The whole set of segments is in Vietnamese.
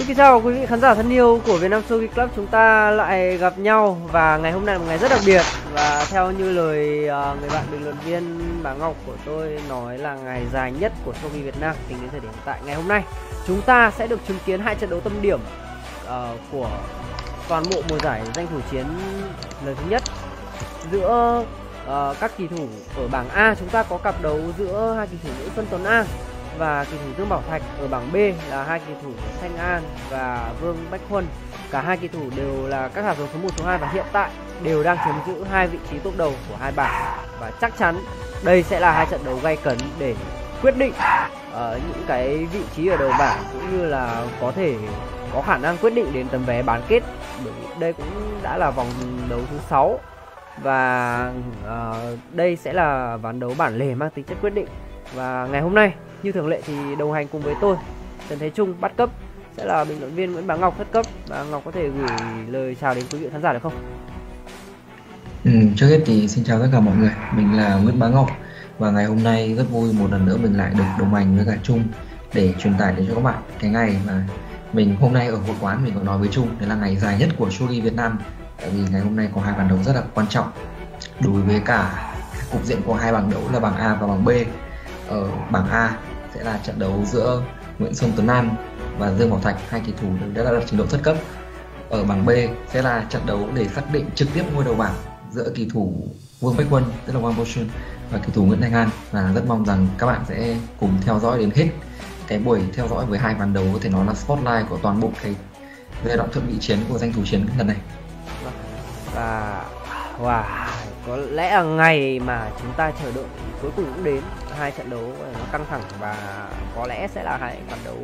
Xin kính chào quý vị khán giả thân yêu của VIETNAM SHOGI CLUB, chúng ta lại gặp nhau và ngày hôm nay là một ngày rất đặc biệt. Và theo như lời người bạn bình luận viên Bá Ngọc của tôi nói là ngày dài nhất của Shogi Việt Nam tính đến thời điểm hiện tại. Ngày hôm nay chúng ta sẽ được chứng kiến hai trận đấu tâm điểm của toàn bộ mùa giải danh thủ chiến lần thứ nhất. Giữa các kỳ thủ ở bảng A chúng ta có cặp đấu giữa hai kỳ thủ Nguyễn Xuân Tuấn An và kỳ thủ Dương Bảo Thạch. Ở bảng B là hai kỳ thủ Thanh An và Vương Bách Huân. Cả hai kỳ thủ đều là các hạt giống số 1, số 2 và hiện tại đều đang chiếm giữ hai vị trí top đầu của hai bảng. Và chắc chắn đây sẽ là hai trận đấu gay cấn để quyết định những cái vị trí ở đầu bảng, cũng như là có thể có khả năng quyết định đến tấm vé bán kết. Đây cũng đã là vòng đấu thứ 6 và đây sẽ là ván đấu bản lề mang tính chất quyết định. Và ngày hôm nay như thường lệ thì đồng hành cùng với tôi, Trần Thế Trung bắt cấp, sẽ là bình luận viên Nguyễn Bá Ngọc thất cấp. Và Ngọc có thể gửi lời chào đến quý vị khán giả được không? Trước hết thì xin chào tất cả mọi người, mình là Nguyễn Bá Ngọc. Và ngày hôm nay rất vui một lần nữa mình lại được đồng hành với cả Trung để truyền tải đến cho các bạn cái ngày mà mình hôm nay ở hội quán mình có nói với Trung, đấy là ngày dài nhất của Shogi Việt Nam. Tại vì ngày hôm nay có hai bàn đấu rất là quan trọng đối với cả cục diện của hai bảng đấu là bảng A và bảng B. Ở bảng A sẽ là trận đấu giữa Nguyễn Xuân Tuấn An và Dương Bảo Thạch, hai kỳ thủ đã đạt được trình độ thất cấp. Ở bảng B sẽ là trận đấu để xác định trực tiếp ngôi đầu bảng giữa kỳ thủ Vương Bách Huân, tức là Quang Môn Xuân, và kỳ thủ Nguyễn Thanh An. Và rất mong rằng các bạn sẽ cùng theo dõi đến hết cái buổi theo dõi với hai ván đấu có thể nói là spotlight của toàn bộ cái giai đoạn Thuận Vị Chiến của danh thủ chiến lần này. Và có lẽ là ngày mà chúng ta chờ đợi cuối cùng cũng đến, hai trận đấu nó căng thẳng và có lẽ sẽ là hai trận đấu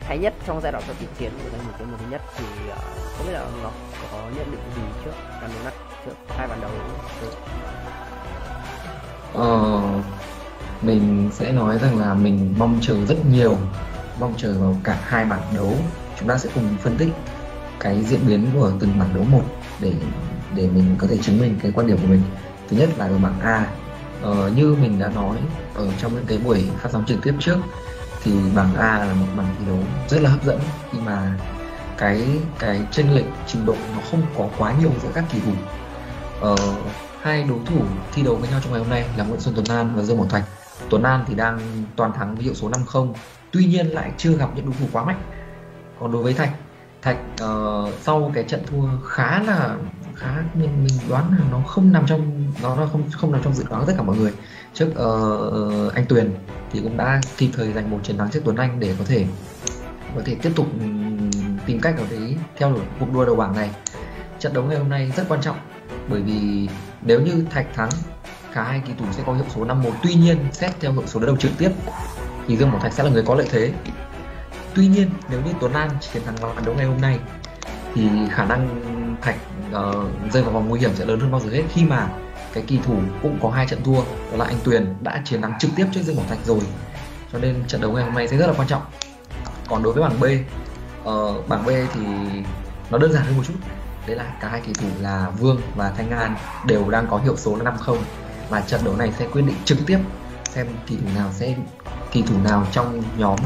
hay nhất trong giai đoạn Thuận Vị Chiến của danh thủ chiến mùa thứ nhất. Thì không biết là ông Ngọc có nhận định gì trước trận đấu này, trước hai ván đấu? Mình sẽ nói rằng là mình mong chờ rất nhiều, mong chờ vào cả hai bảng đấu. Chúng ta sẽ cùng phân tích cái diễn biến của từng bảng đấu một để mình có thể chứng minh cái quan điểm của mình. Thứ nhất là ở bảng A, như mình đã nói ở trong những cái buổi phát sóng trực tiếp trước, thì bảng A là một bảng thi đấu rất là hấp dẫn khi mà cái chênh lệch trình độ nó không có quá nhiều giữa các kỳ thủ. Hai đối thủ thi đấu với nhau trong ngày hôm nay là Nguyễn Xuân Tuấn An và Dương Bảo Thạch. Tuấn An thì đang toàn thắng với hiệu số 5-0, tuy nhiên lại chưa gặp những đối thủ quá mạnh. Còn đối với Thạch sau cái trận thua khá mình đoán là nó không nằm trong nó không nằm trong dự đoán tất cả mọi người. Trước anh Tuyền thì cũng đã kịp thời giành một chiến thắng trước Tuấn Anh để có thể tiếp tục tìm cách ở đấy theo đuổi cuộc đua đầu bảng này. Trận đấu ngày hôm nay rất quan trọng bởi vì nếu như Thạch thắng, cả hai kỳ thủ sẽ có hiệu số 5-1. Tuy nhiên xét theo hiệu số đối đầu trực tiếp thì Dương Bảo Thạch sẽ là người có lợi thế. Tuy nhiên nếu như Tuấn An chiến thắng vào trận đấu ngày hôm nay thì khả năng Thạch rơi vào vòng nguy hiểm sẽ lớn hơn bao giờ hết, khi mà cái kỳ thủ cũng có hai trận thua, đó là anh Tuyền đã chiến thắng trực tiếp trước Dương Bảo Thạch rồi. Cho nên trận đấu ngày hôm nay sẽ rất là quan trọng. Còn đối với bảng B, bảng B thì nó đơn giản hơn một chút. Đấy là cả hai kỳ thủ là Vương và Thanh An đều đang có hiệu số 5-0, và trận đấu này sẽ quyết định trực tiếp xem kỳ thủ nào trong nhóm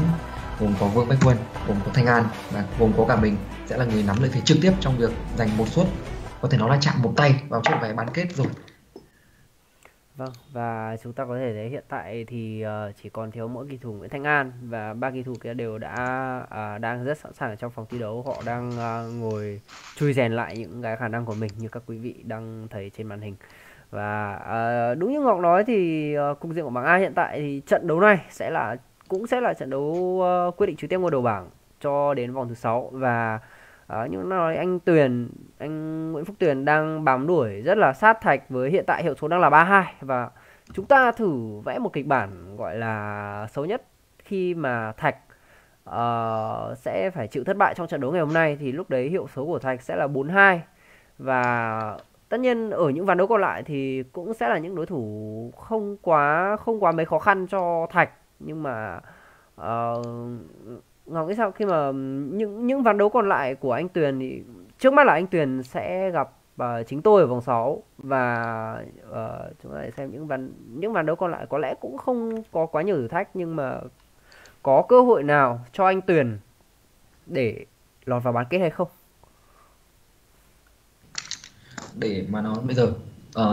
gồm có Vương Bách Huân, gồm có Thanh An và gồm có cả mình sẽ là người nắm lợi thế trực tiếp trong việc giành một suất, có thể nói là chạm một tay vào chốt vé bán kết rồi. Vâng, và chúng ta có thể thấy hiện tại thì chỉ còn thiếu mỗi kỳ thủ Nguyễn Thanh An, và ba kỳ thủ kia đều đã đang rất sẵn sàng ở trong phòng thi đấu. Họ đang ngồi chui rèn lại những cái khả năng của mình như các quý vị đang thấy trên màn hình. Và đúng như Ngọc nói thì cục diện của bảng A hiện tại thì trận đấu này cũng sẽ là trận đấu quyết định trực tiếp ngôi đầu bảng cho đến vòng thứ 6. Và như nói anh Nguyễn Phúc Tuyền đang bám đuổi rất là sát Thạch với hiện tại hiệu số đang là 3-2. Và chúng ta thử vẽ một kịch bản gọi là xấu nhất khi mà Thạch sẽ phải chịu thất bại trong trận đấu ngày hôm nay, thì lúc đấy hiệu số của Thạch sẽ là 4-2. Và tất nhiên ở những ván đấu còn lại thì cũng sẽ là những đối thủ không quá mấy khó khăn cho Thạch. Nhưng mà Ngọc nghĩ sao khi mà những ván đấu còn lại của anh Tuyền, thì trước mắt là anh Tuyền sẽ gặp chính tôi ở vòng 6. Và chúng ta xem những ván đấu còn lại có lẽ cũng không có quá nhiều thử thách, nhưng mà có cơ hội nào cho anh Tuyền để lọt vào bán kết hay không? Để mà nó bây giờ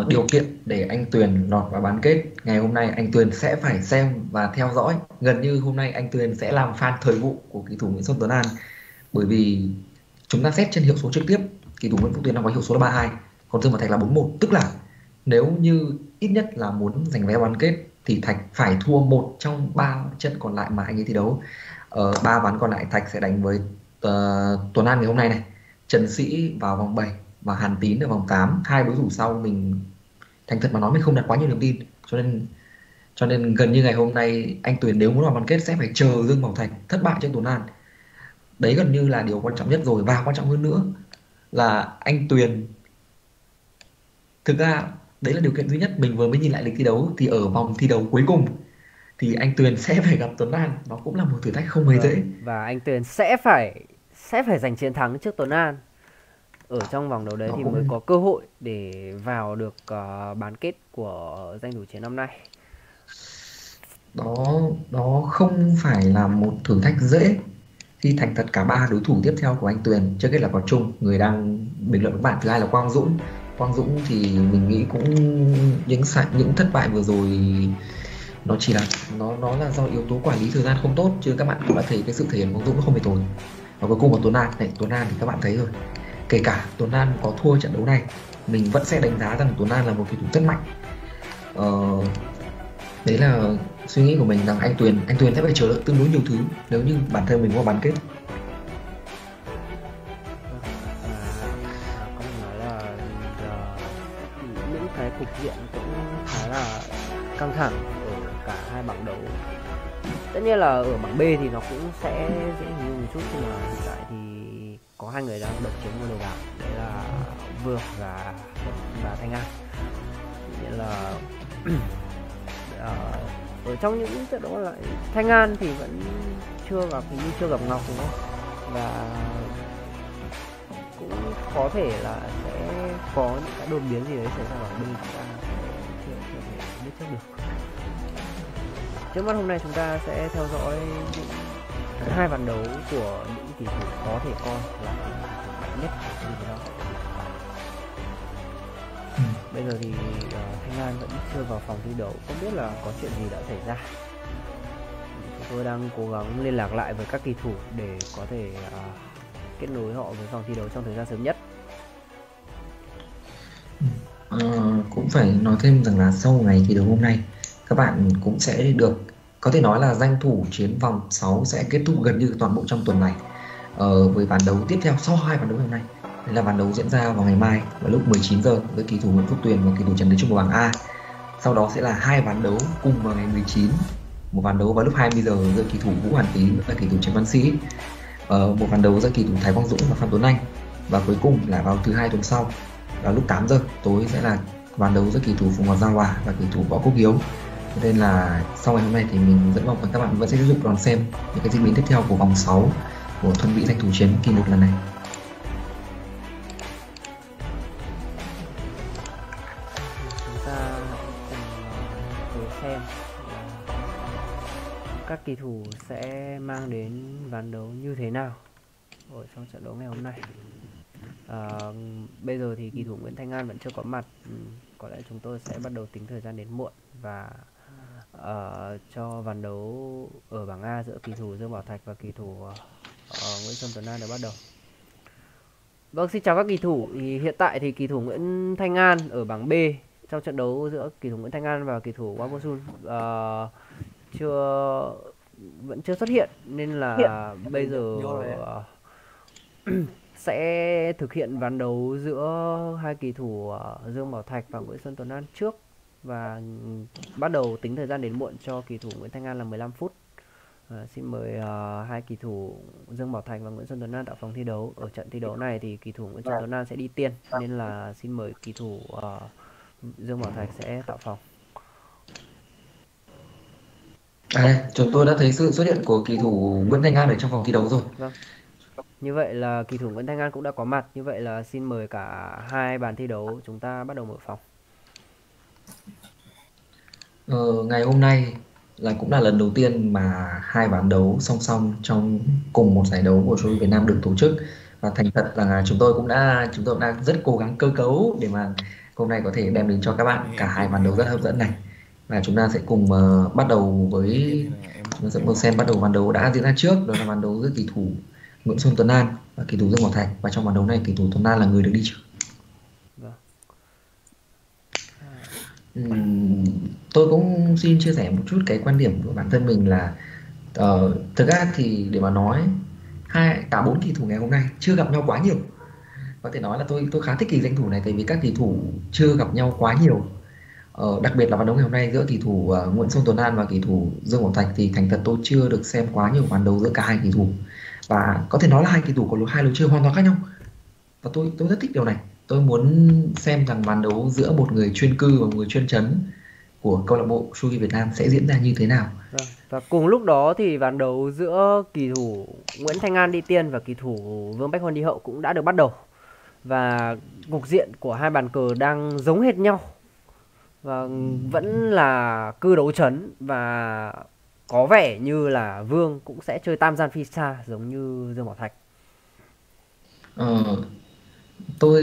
điều kiện để anh Tuyền lọt vào bán kết ngày hôm nay, anh Tuyền sẽ phải xem và theo dõi. Gần như hôm nay anh Tuyền sẽ làm fan thời vụ của kỳ thủ Nguyễn Xuân Tuấn An, bởi vì chúng ta xét trên hiệu số trực tiếp, kỳ thủ Nguyễn Phúc Tuyền đang có hiệu số là 32, còn Dương Bảo Thạch là 41, tức là nếu như ít nhất là muốn giành vé bán kết thì Thạch phải thua một trong 3 trận còn lại mà anh ấy thi đấu. Ở 3 ván còn lại Thạch sẽ đánh với Tuấn An ngày hôm nay này, Trần Sĩ vào vòng 7 và Hàn Tín ở vòng 8. Hai đối thủ sau mình thành thật mà nói mình không đặt quá nhiều niềm tin, cho nên gần như ngày hôm nay anh Tuyền nếu muốn vào bán kết sẽ phải chờ Dương Bảo Thạch thất bại trước Tuấn An. Đấy gần như là điều quan trọng nhất rồi, và quan trọng hơn nữa là anh Tuyền, thực ra đấy là điều kiện duy nhất. Mình vừa mới nhìn lại lịch thi đấu thì ở vòng thi đấu cuối cùng thì anh Tuyền sẽ phải gặp Tuấn An, nó cũng là một thử thách không hề dễ. Và anh Tuyền sẽ phải giành chiến thắng trước Tuấn An ở trong vòng đấu đấy nó thì cũng mới có cơ hội để vào được bán kết của danh thủ chiến năm nay. Đó không phải là một thử thách dễ. Thì thành thật cả 3 đối thủ tiếp theo của anh Tuyền, trước hết là Quang Trung, người đang bình luận với bạn, thứ hai là Quang Dũng. Quang Dũng thì mình nghĩ cũng những thất bại vừa rồi nó chỉ là nó là do yếu tố quản lý thời gian không tốt, chứ các bạn cũng đã thấy cái sự thể hiện Quang Dũng không hề tồi. Và cuối cùng là Tuấn An này, Tuấn An thì các bạn thấy rồi, kể cả Tuấn An có thua trận đấu này mình vẫn sẽ đánh giá rằng Tuấn An là một cầu thủ rất mạnh. Đấy là suy nghĩ của mình, rằng anh Tuyền sẽ phải chờ đợi tương đối nhiều thứ nếu như bản thân mình có bán kết. Có thể nói là những cái cục diện cũng khá là căng thẳng ở cả hai bảng đấu. Tất nhiên là ở bảng B thì nó cũng sẽ dễ nhiều một chút, nhưng mà hiện tại thì có hai người đang độc chiếm ngôi đầu bảng, đấy là Vương và Thanh An. Nghĩa là ở trong những trận đấu còn lại Thanh An thì vẫn chưa gặp Ngọc đúng không, và cũng có thể là sẽ có những cái đột biến gì đấy xảy ra ở bên chúng ta sẽ biết trước được. Trước mắt hôm nay chúng ta sẽ theo dõi những hai ván đấu của những kỳ thủ có thể coi là những kỳ thủ mạnh nhất của Việt Nam. Bây giờ thì Thanh An vẫn chưa vào phòng thi đấu, không biết là có chuyện gì đã xảy ra. Chúng tôi đang cố gắng liên lạc lại với các kỳ thủ để có thể kết nối họ với phòng thi đấu trong thời gian sớm nhất. Cũng phải nói thêm rằng là sau ngày thi đấu hôm nay các bạn cũng sẽ được, có thể nói là danh thủ chiến vòng 6 sẽ kết thúc gần như toàn bộ trong tuần này với ván đấu tiếp theo sau hai ván đấu hôm nay. Đây là ván đấu diễn ra vào ngày mai vào lúc 19 giờ với kỳ thủ Nguyễn Phúc Tuyền và kỳ thủ Trần Đức Trung của bảng A. Sau đó sẽ là hai ván đấu cùng vào ngày 19, một ván đấu vào lúc 20 giờ giữa kỳ thủ Vũ Hoàn Tý và kỳ thủ Trần Văn Sĩ, một ván đấu giữa kỳ thủ Thái Quang Dũng và Phạm Tuấn Anh, và cuối cùng là vào thứ hai tuần sau vào lúc 8 giờ tối sẽ là ván đấu giữa kỳ thủ Phùng Hoàng Gia Hòa và kỳ thủ Võ Quốc Hiếu. Nên là sau ngày hôm nay thì mình vẫn mong các bạn vẫn sẽ tiếp tục đón xem những cái diễn biến tiếp theo của vòng 6 của Thuận Vị danh thủ chiến kỳ 1 lần này. Các kỳ thủ sẽ mang đến ván đấu như thế nào ở trong trận đấu ngày hôm nay. Bây giờ thì kỳ thủ Nguyễn Thanh An vẫn chưa có mặt, có lẽ chúng tôi sẽ bắt đầu tính thời gian đến muộn và cho ván đấu ở bảng A giữa kỳ thủ Dương Bảo Thạch và kỳ thủ Nguyễn Xuân Tuấn An đã bắt đầu. Vâng, xin chào các kỳ thủ. Hiện tại thì kỳ thủ Nguyễn Thanh An ở bảng B, trong trận đấu giữa kỳ thủ Nguyễn Thanh An và kỳ thủ Quang Môn Xuân vẫn chưa xuất hiện, nên là bây giờ sẽ thực hiện ván đấu giữa hai kỳ thủ Dương Bảo Thạch và Nguyễn Xuân Tuấn An trước, và bắt đầu tính thời gian đến muộn cho kỳ thủ Nguyễn Thanh An là 15 phút. Xin mời hai kỳ thủ Dương Bảo Thạch và Nguyễn Xuân Tuấn An tạo phòng thi đấu. Ở trận thi đấu này thì kỳ thủ Nguyễn Xuân Tuấn An sẽ đi tiên, nên là xin mời kỳ thủ Dương Bảo Thạch sẽ tạo phòng. Chúng tôi đã thấy sự xuất hiện của kỳ thủ Nguyễn Thanh An ở trong phòng thi đấu rồi. Vâng. Như vậy là kỳ thủ Nguyễn Thanh An cũng đã có mặt. Như vậy là xin mời cả hai bàn thi đấu chúng ta bắt đầu mở phòng. Ngày hôm nay là cũng là lần đầu tiên mà hai ván đấu song song trong cùng một giải đấu của Shogi Việt Nam được tổ chức. Và thành thật là chúng tôi cũng đang rất cố gắng cơ cấu để mà hôm nay có thể đem đến cho các bạn cả hai ván đấu rất hấp dẫn này. Và chúng ta sẽ cùng bắt đầu với xem bắt đầu ván đấu đã diễn ra trước, đó là ván đấu giữa kỳ thủ Nguyễn Xuân Tuấn An và kỳ thủ Dương Bảo Thạch. Và trong ván đấu này kỳ thủ Tuấn An là người được đi trước. Tôi cũng xin chia sẻ một chút cái quan điểm của bản thân mình là thực ra thì để mà nói cả bốn kỳ thủ ngày hôm nay chưa gặp nhau quá nhiều. Có thể nói là tôi khá thích kỳ danh thủ này, tại vì các kỳ thủ chưa gặp nhau quá nhiều. Đặc biệt là ván đấu ngày hôm nay giữa kỳ thủ Nguyễn Xuân Tuấn An và kỳ thủ Dương Bảo Thạch thì thành thật tôi chưa được xem quá nhiều ván đấu giữa cả hai kỳ thủ, và có thể nói là hai kỳ thủ có hai lối chơi hoàn toàn khác nhau. Và tôi rất thích điều này. Tôi muốn xem rằng ván đấu giữa một người chuyên cư và một người chuyên trấn của câu lạc bộ Shogi Việt Nam sẽ diễn ra như thế nào. Và cùng lúc đó thì ván đấu giữa kỳ thủ Nguyễn Thanh An đi tiên và kỳ thủ Vương Bách Huân đi hậu cũng đã được bắt đầu. Và cục diện của hai bàn cờ đang giống hệt nhau. Và vẫn là cư đấu trấn, và có vẻ như là Vương cũng sẽ chơi tam gian phi xa giống như Dương Bảo Thạch. Tôi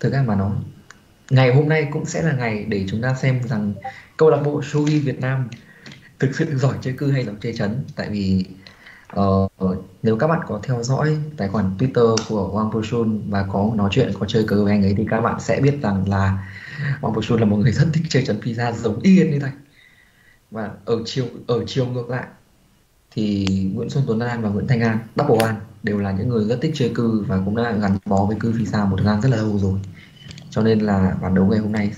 thực ra mà nói ngày hôm nay cũng sẽ là ngày để chúng ta xem rằng câu lạc bộ Shogi Việt Nam thực sự giỏi chơi cư hay giỏi chơi trấn. Tại vì nếu các bạn có theo dõi tài khoản Twitter của Quang Môn và có nói chuyện có chơi cờ với anh ấy thì các bạn sẽ biết rằng là Quang Môn là một người rất thích chơi trấn phi ra giống điên như thế. Và ở chiều ngược lại thì Nguyễn Xuân Tuấn An và Nguyễn Thanh An, Double An đều là những người rất thích chơi cư và cũng đã gắn bó với cư phi xa một thời gian rất là lâu rồi. Cho nên là ván đấu ngày hôm nay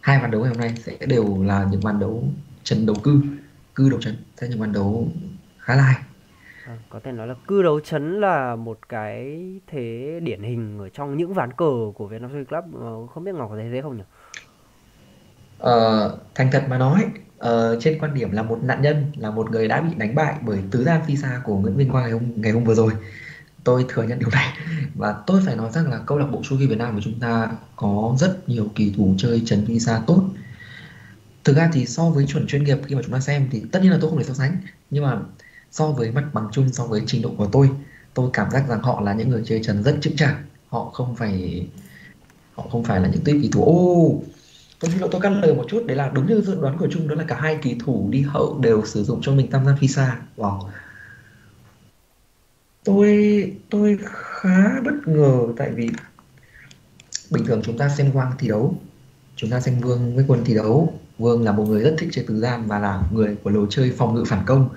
hai ván đấu ngày hôm nay sẽ đều là những ván đấu trấn đấu cư, cư đấu trấn, sẽ những ván đấu khá là hay. Có thể nói là cư đấu trấn là một cái thế điển hình ở trong những ván cờ của Vietnam Shogi Club. Không biết Ngọc có thấy thế không nhỉ? Thành thật mà nói, trên quan điểm là một nạn nhân, là một người đã bị đánh bại bởi tứ gian phi xa của Nguyễn Minh Quang ngày hôm vừa rồi, tôi thừa nhận điều này. Và tôi phải nói rằng là câu lạc bộ Shogi Việt Nam của chúng ta có rất nhiều kỳ thủ chơi trấn phi xa tốt. Thực ra thì so với chuẩn chuyên nghiệp khi mà chúng ta xem thì tất nhiên là tôi không thể so sánh, nhưng mà so với mặt bằng chung, so với trình độ của tôi cảm giác rằng họ là những người chơi trấn rất chững chạc. Họ không phải là những tuyếp kỳ thủ tôi xin lỗi, tôi cắt lời một chút, đấy là đúng như dự đoán của Trung, đó là cả hai kỳ thủ đi hậu đều sử dụng cho mình tam gian phi xa. Wow. Tôi khá bất ngờ, tại vì bình thường chúng ta xem Quang thi đấu, chúng ta xem Vương với Quân thi đấu, Vương là một người rất thích chơi tứ gian và là người của lối chơi phòng ngự phản công.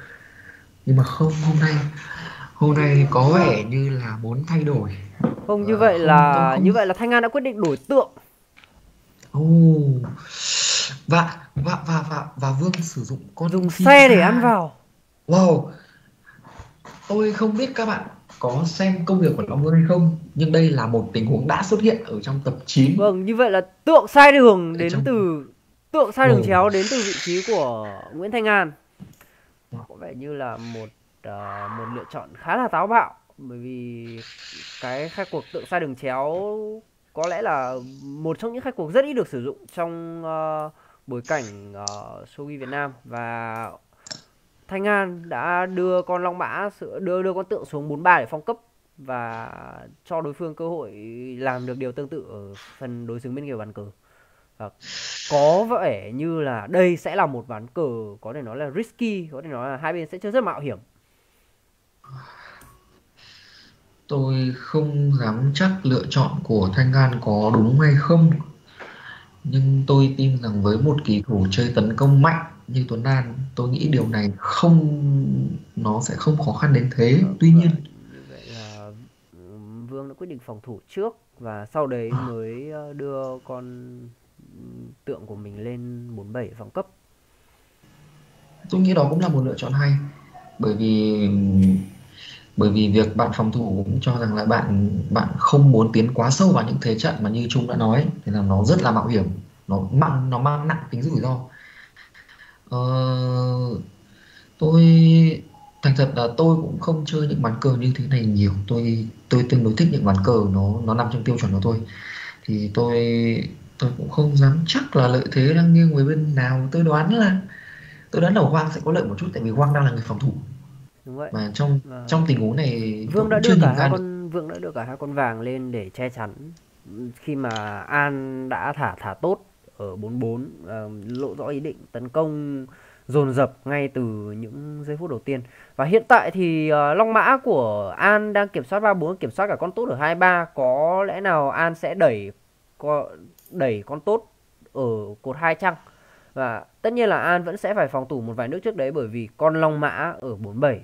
Nhưng mà không, hôm nay có vẻ như là muốn thay đổi. Không, như vậy là không... như vậy là Thanh An đã quyết định đổi tượng. Và Vương sử dụng con dùng xe để ăn vào. Wow. Tôi không biết các bạn có xem công việc của Long Vương hay không, nhưng đây là một tình huống đã xuất hiện ở trong tập 9. Vâng, như vậy là tượng sai đường đến trong... từ tượng sai đường chéo đến từ vị trí của Nguyễn Thanh An. Có vẻ như là một lựa chọn khá là táo bạo, bởi vì cái khai cuộc tượng sai đường chéo có lẽ là một trong những khai cuộc rất ít được sử dụng trong bối cảnh Shogi Việt Nam. Và Thanh An đã đưa con Long Mã, đưa con tượng xuống 43 để phong cấp và cho đối phương cơ hội làm được điều tương tự ở phần đối xứng bên kia bàn cờ. Và có vẻ như là đây sẽ là một ván cờ có thể nói là risky, có thể nói là hai bên sẽ chơi rất mạo hiểm. Tôi không dám chắc lựa chọn của Thanh An có đúng hay không, nhưng tôi tin rằng với một kỳ thủ chơi tấn công mạnh như Tuấn An, tôi nghĩ điều này sẽ không khó khăn đến thế. Tuy nhiên vậy là Vương đã quyết định phòng thủ trước và sau đấy mới đưa con tượng của mình lên 47 phòng cấp. Tôi nghĩ đó cũng là một lựa chọn hay, bởi vì việc bạn phòng thủ cũng cho rằng là bạn không muốn tiến quá sâu vào những thế trận mà như Trung đã nói, thì là nó rất là mạo hiểm, nó mang nặng tính rủi ro. Tôi thành thật là tôi cũng không chơi những ván cờ như thế này nhiều. Tôi tương đối thích những ván cờ nó nằm trong tiêu chuẩn của tôi, thì tôi cũng không dám chắc là lợi thế đang nghiêng về bên nào. Tôi đoán là Tôi đoán là Quang sẽ có lợi một chút, tại vì Quang đang là người phòng thủ. Đúng vậy. Mà trong tình huống này Vương đã đưa cả hai con vàng lên để che chắn khi mà An đã thả tốt ở 4-4, lộ rõ ý định tấn công dồn dập ngay từ những giây phút đầu tiên. Và hiện tại thì long mã của An đang kiểm soát 3-4, kiểm soát cả con tốt ở 2-3. Có lẽ nào An sẽ đẩy con tốt ở cột 2 chăng? Và tất nhiên là An vẫn sẽ phải phòng thủ một vài nước trước đấy, bởi vì con long mã ở 4-7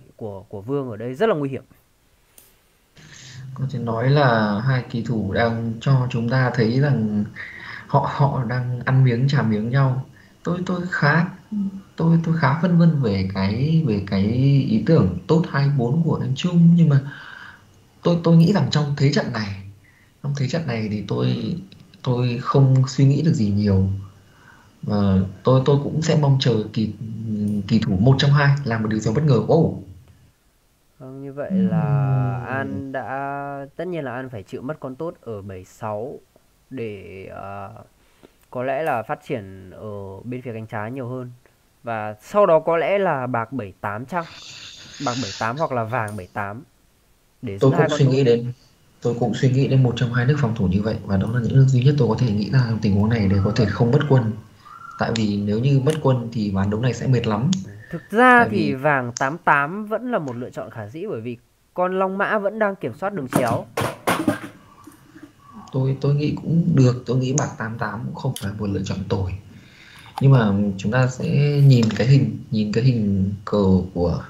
của Vương ở đây rất là nguy hiểm. Có thể nói là hai kỳ thủ đang cho chúng ta thấy rằng họ đang ăn miếng trả miếng nhau. Tôi khá phân vân về cái ý tưởng tốt 2-4 của anh Trung, nhưng mà tôi nghĩ rằng trong thế trận này thì tôi không suy nghĩ được gì nhiều, và tôi cũng sẽ mong chờ kỳ thủ 1 trong 2 làm một điều gì bất ngờ. Như vậy là An đã, tất nhiên là An phải chịu mất con tốt ở 7-6 để có lẽ là phát triển ở bên phía cánh trái nhiều hơn. Và sau đó có lẽ là bạc 7-8 chăng? Bạc 7-8 hoặc là vàng 7-8. Tôi cũng suy nghĩ đến 1 trong 2 nước phòng thủ như vậy, và đó là những nước duy nhất tôi có thể nghĩ ra trong tình huống này để có thể không bất quân. Tại vì nếu như bất quân thì ván đấu này sẽ mệt lắm. Thực ra thì vàng 8-8 vẫn là một lựa chọn khả dĩ, bởi vì con long mã vẫn đang kiểm soát đường chéo. Tôi nghĩ cũng được, tôi nghĩ bạc 8-8 cũng không phải một lựa chọn tồi. Nhưng mà chúng ta sẽ nhìn cái hình cờ của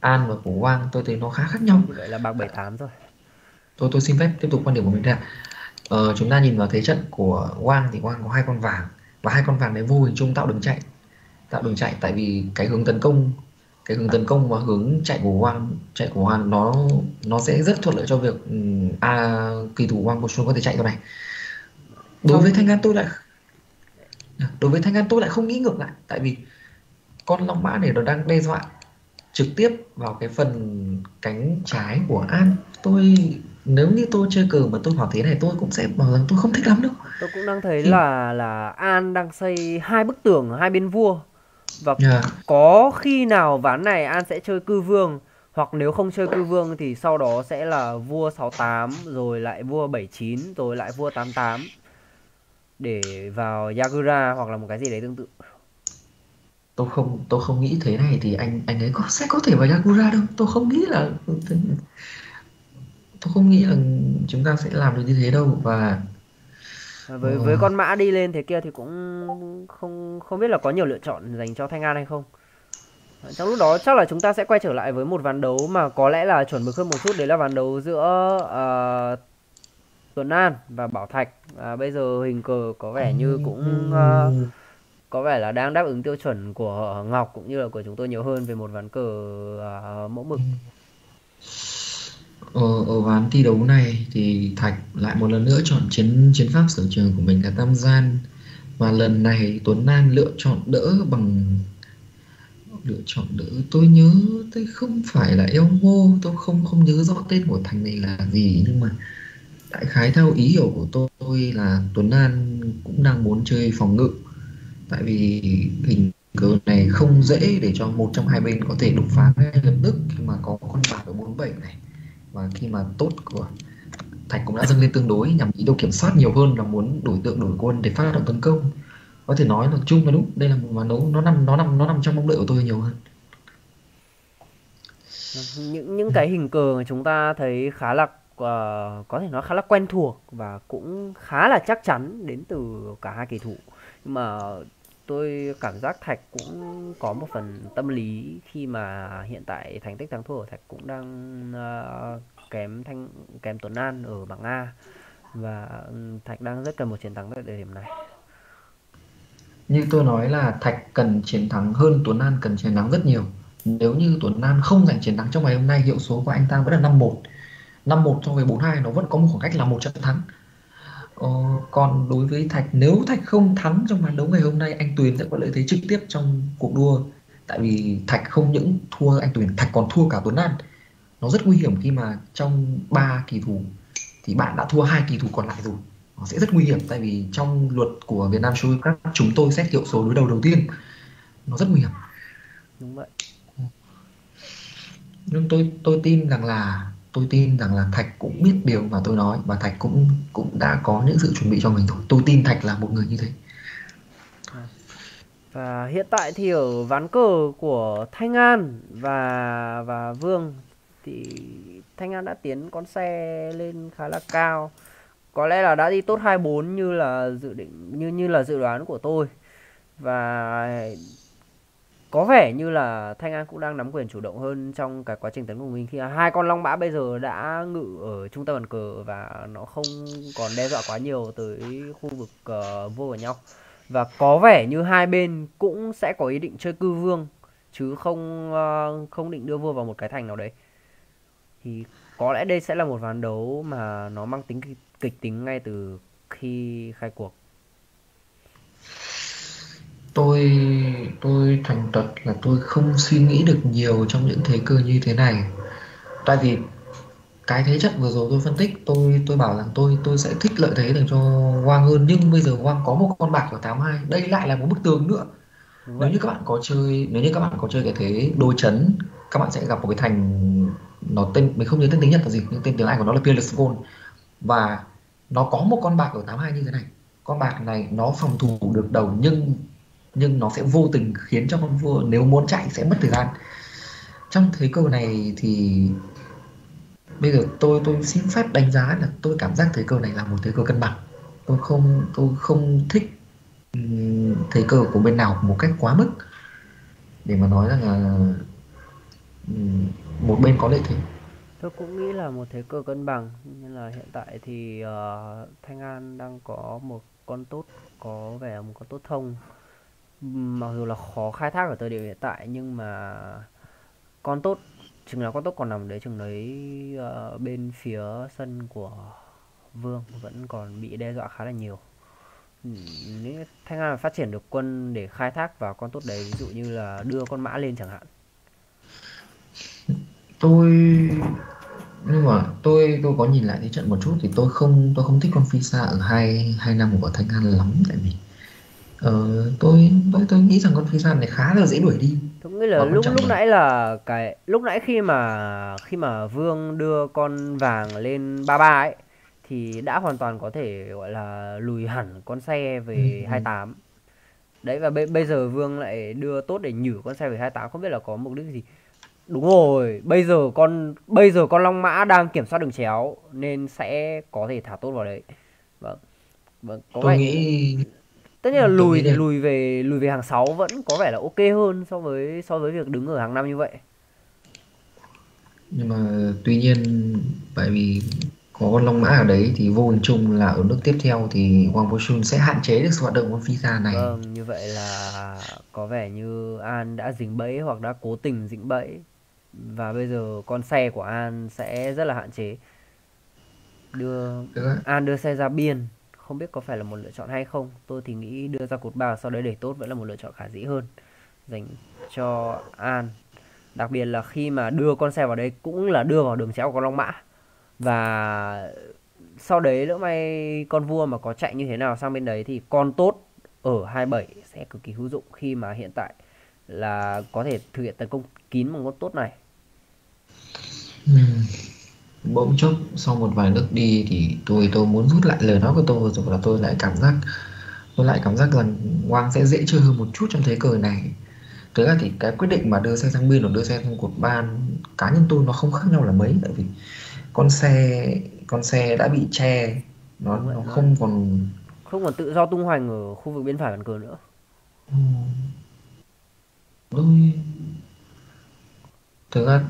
An và của Quang, tôi thấy nó khá khác nhau. Vậy là bạc 7-8 rồi. Tôi xin phép tiếp tục quan điểm của mình ra. Chúng ta nhìn vào thế trận của Quang thì Quang có 2 con vàng, và 2 con vàng đấy vô hình chung tạo đường chạy, tại vì cái hướng tấn công và hướng chạy của Quang nó sẽ rất thuận lợi cho việc kỳ thủ Quang của Xuân có thể chạy vào này. Đối với Thanh An tôi lại không nghĩ ngược lại, tại vì con long mã này nó đang đe dọa trực tiếp vào cái phần cánh trái của An. Nếu như tôi chơi cờ mà tôi bảo thế này, tôi cũng sẽ bảo rằng tôi không thích lắm đâu. Tôi cũng đang thấy là An đang xây 2 bức tường ở 2 bên vua. Và có khi nào ván này An sẽ chơi cư vương, hoặc nếu không chơi cư vương thì sau đó sẽ là vua 6-8, rồi lại vua 7-9, rồi lại vua 8-8 để vào Yagura hoặc là một cái gì đấy tương tự. Tôi không nghĩ thế này thì anh ấy sẽ có thể vào Yagura đâu. Tôi không nghĩ là chúng ta sẽ làm được như thế đâu. Và với con mã đi lên thế kia thì cũng không biết là có nhiều lựa chọn dành cho Thanh An hay không. Trong lúc đó chắc là chúng ta sẽ quay trở lại với một ván đấu mà có lẽ là chuẩn mực hơn một chút, đấy là ván đấu giữa Tuấn An và Bảo Thạch. Bây giờ hình cờ có vẻ như cũng có vẻ là đang đáp ứng tiêu chuẩn của Ngọc cũng như là của chúng tôi nhiều hơn về một ván cờ mẫu mực. Ở ván thi đấu này thì Thạch lại một lần nữa chọn chiến pháp sở trường của mình là tam gian, và lần này Tuấn An lựa chọn đỡ, tôi nhớ tôi không phải là Elmo, tôi không nhớ rõ tên của thằng này là gì, nhưng mà đại khái theo ý hiểu của tôi là Tuấn An cũng đang muốn chơi phòng ngự, tại vì hình cờ này không dễ để cho 1 trong 2 bên có thể đột phá ngay lập tức khi mà có con bạc ở 4-7 này. Và khi mà tốt của Thạch cũng đã dâng lên tương đối nhằm ý đồ kiểm soát nhiều hơn là muốn đổi tượng đổi quân để phát động tấn công. Có thể nói là chung và đúng, đây là một màn đấu nó nằm trong mong đợi của tôi nhiều hơn. Những cái hình cờ mà chúng ta thấy khá là có thể nói khá là quen thuộc và cũng khá là chắc chắn đến từ cả hai kỳ thủ. Nhưng mà tôi cảm giác Thạch cũng có một phần tâm lý khi mà hiện tại thành tích thắng thua của Thạch cũng đang kém Tuấn An ở bảng A, và Thạch đang rất cần một chiến thắng tại thời điểm này. Như tôi nói là Thạch cần chiến thắng hơn Tuấn An cần chiến thắng rất nhiều. Nếu như Tuấn An không giành chiến thắng trong ngày hôm nay, hiệu số của anh ta vẫn là 5-1. 5-1 so với 4-2 nó vẫn có một khoảng cách là 1 trận thắng. Còn đối với Thạch, nếu Thạch không thắng trong ván đấu ngày hôm nay, anh Tuyền sẽ có lợi thế trực tiếp trong cuộc đua. Tại vì Thạch không những thua anh Tuyền, Thạch còn thua cả Tuấn An. Nó rất nguy hiểm khi mà trong 3 kỳ thủ thì bạn đã thua 2 kỳ thủ còn lại rồi. Nó sẽ rất nguy hiểm, tại vì trong luật của VIETNAM SHOGI CLUB chúng tôi xét hiệu số đối đầu đầu tiên. Nó rất nguy hiểm. Đúng vậy. Nhưng tôi tin rằng là Thạch cũng biết điều mà tôi nói, và Thạch cũng đã có những sự chuẩn bị cho mình thôi. Tôi tin Thạch là một người như thế. Và hiện tại thì ở ván cờ của Thanh An và Vương thì Thanh An đã tiến con xe lên khá là cao. Có lẽ là đã đi tốt 24 như là dự đoán của tôi. Và có vẻ như là Thanh An cũng đang nắm quyền chủ động hơn trong cái quá trình tấn công của mình, khi hai con long mã bây giờ đã ngự ở trung tâm bàn cờ và nó không còn đe dọa quá nhiều tới khu vực vua của nhau. Và có vẻ như hai bên cũng sẽ có ý định chơi cư vương chứ không định đưa vua vào một cái thành nào đấy. Thì có lẽ đây sẽ là một ván đấu mà nó mang tính kịch tính ngay từ khi khai cuộc. Tôi thành thật là tôi không suy nghĩ được nhiều trong những thế cơ như thế này. Tại vì cái thế trận vừa rồi tôi phân tích, tôi bảo rằng tôi sẽ thích lợi thế dành cho Quang hơn. Nhưng bây giờ Quang có một con bạc ở 82, đây lại là một bức tường nữa. Nếu như các bạn có chơi cái thế đôi chấn, các bạn sẽ gặp một cái thành, nó tên mình không nhớ tên tiếng Nhật là gì, nhưng tên tiếng Anh của nó là Peerless Gold, và nó có một con bạc ở 82 như thế này. Con bạc này nó phòng thủ được đầu nhưng nó sẽ vô tình khiến cho con vua nếu muốn chạy sẽ mất thời gian. Trong thế cờ này thì bây giờ tôi xin phép đánh giá là tôi cảm giác thế cờ này là một thế cờ cân bằng. Tôi không thích thế cờ của bên nào một cách quá mức để mà nói rằng là một bên có lợi thế. Tôi cũng nghĩ là một thế cờ cân bằng, nên là hiện tại thì Thanh An đang có một con tốt, có vẻ một con tốt thông. Mặc dù là khó khai thác ở thời điểm hiện tại, nhưng mà con tốt, chừng nào con tốt còn nằm đấy, chừng đấy bên phía sân của Vương vẫn còn bị đe dọa khá là nhiều. Nếu Thanh An phát triển được quân để khai thác vào con tốt đấy, ví dụ như là đưa con mã lên chẳng hạn. Nhưng mà tôi có nhìn lại cái trận một chút thì tôi không thích con phi xa ở 2-5 của Thanh An lắm, tại vì tôi nghĩ rằng con phi xa này khá là dễ đuổi đi. Tôi nghĩ là lúc nãy khi mà Vương đưa con vàng lên 33 ấy thì đã hoàn toàn có thể gọi là lùi hẳn con xe về 28. Đấy, và bây giờ Vương lại đưa tốt để nhử con xe về 28, không biết là có mục đích gì. Đúng rồi, bây giờ con long mã đang kiểm soát đường chéo nên sẽ có thể thả tốt vào đấy. Vâng, tôi nghĩ tất nhiên là lùi về hàng 6 vẫn có vẻ là ok hơn so với việc đứng ở hàng 5 như vậy. Nhưng mà tuy nhiên, bởi vì có con long mã ở đấy thì vô hình chung là ở nước tiếp theo thì Hoàng Bố Xuân sẽ hạn chế được sự hoạt động của phi xa này. Vâng, như vậy là có vẻ như An đã dính bẫy hoặc đã cố tình dính bẫy, và bây giờ con xe của An sẽ rất là hạn chế. An đưa xe ra biên, không biết có phải là một lựa chọn hay không. Tôi thì nghĩ đưa ra cột bạc sau đấy để tốt vẫn là một lựa chọn khả dĩ hơn dành cho An. Đặc biệt là khi mà đưa con xe vào đấy cũng là đưa vào đường chéo của con long mã. Và sau đấy lỡ may con vua mà có chạy như thế nào sang bên đấy thì con tốt ở 27 sẽ cực kỳ hữu dụng, khi mà hiện tại là có thể thực hiện tấn công kín bằng con tốt này. Bỗng chốc sau một vài nước đi thì tôi muốn rút lại lời nói của tôi rồi, là tôi lại cảm giác rằng Quang sẽ dễ chơi hơn một chút trong thế cờ này. Thực ra thì cái quyết định mà đưa xe sang biên hoặc đưa xe sang cột ban, cá nhân tôi nó không khác nhau là mấy, tại vì con xe đã bị che, nó không còn tự do tung hoành ở khu vực bên phải bàn cờ nữa. Thực ra